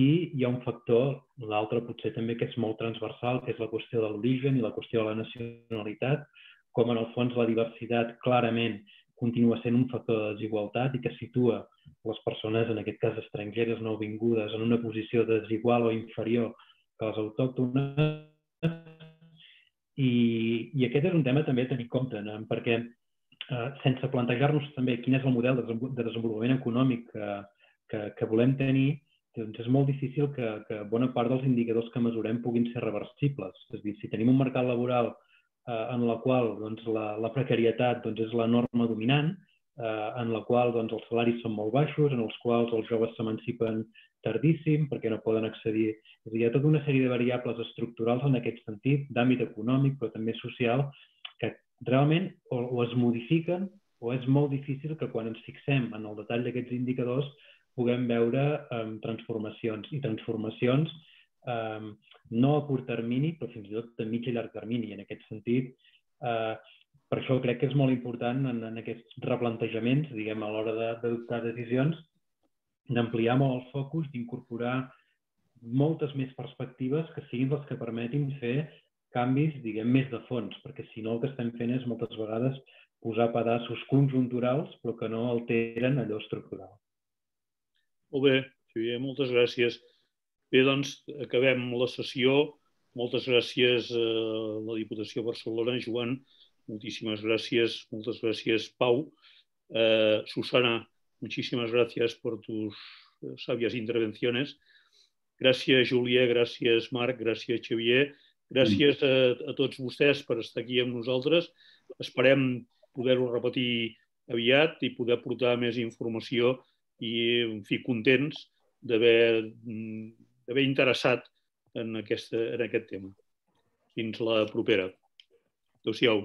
i hi ha un factor, l'altre potser també, que és molt transversal, que és la qüestió de l'origen i la qüestió de la nacionalitat, com en el fons la diversitat clarament continua sent un factor de desigualtat i que situa les persones, en aquest cas estrangeres, nouvingudes, en una posició desigual o inferior que les autòctones. I aquest és un tema també a tenir en compte, perquè sense plantejar-nos també quin és el model de desenvolupament econòmic que volem tenir, doncs és molt difícil que bona part dels indicadors que mesurem puguin ser reversibles. És a dir, si tenim un mercat laboral en la qual la precarietat és la norma dominant, en la qual els salaris són molt baixos, en els quals els joves s'emancipen tardíssim perquè no poden accedir... És a dir, hi ha tota una sèrie de variables estructurals en aquest sentit, d'àmbit econòmic però també social, que realment o es modifiquen o és molt difícil que quan ens fixem en el detall d'aquests indicadors puguem veure transformacions i transformacions no a curt termini, però fins i tot a mig i llarg termini. I en aquest sentit, per això crec que és molt important en aquests replantejaments, diguem, a l'hora d'adoptar decisions, d'ampliar molt el focus, d'incorporar moltes més perspectives que siguin les que permetin fer canvis, diguem, més de fons, perquè si no el que estem fent és moltes vegades posar pedaços conjunturals però que no alteren allò estructural. Molt bé, Xavier, moltes gràcies. Bé, doncs, acabem la sessió. Moltes gràcies a la Diputació de Barcelona, Joan. Moltíssimes gràcies. Moltes gràcies, Pau. Susana, moltíssimes gràcies per tus sàvies intervencions. Gràcies, Júlia. Gràcies, Marc. Gràcies, Xavier. Gràcies a tots vostès per estar aquí amb nosaltres. Esperem poder-ho repetir aviat i poder portar més informació i, en fi, contents d'haver interessat en aquest tema. Fins la propera. Adéu-siau.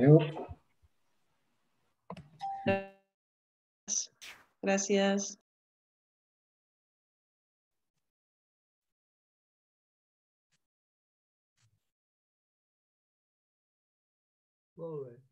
Adéu. Gràcies. All right.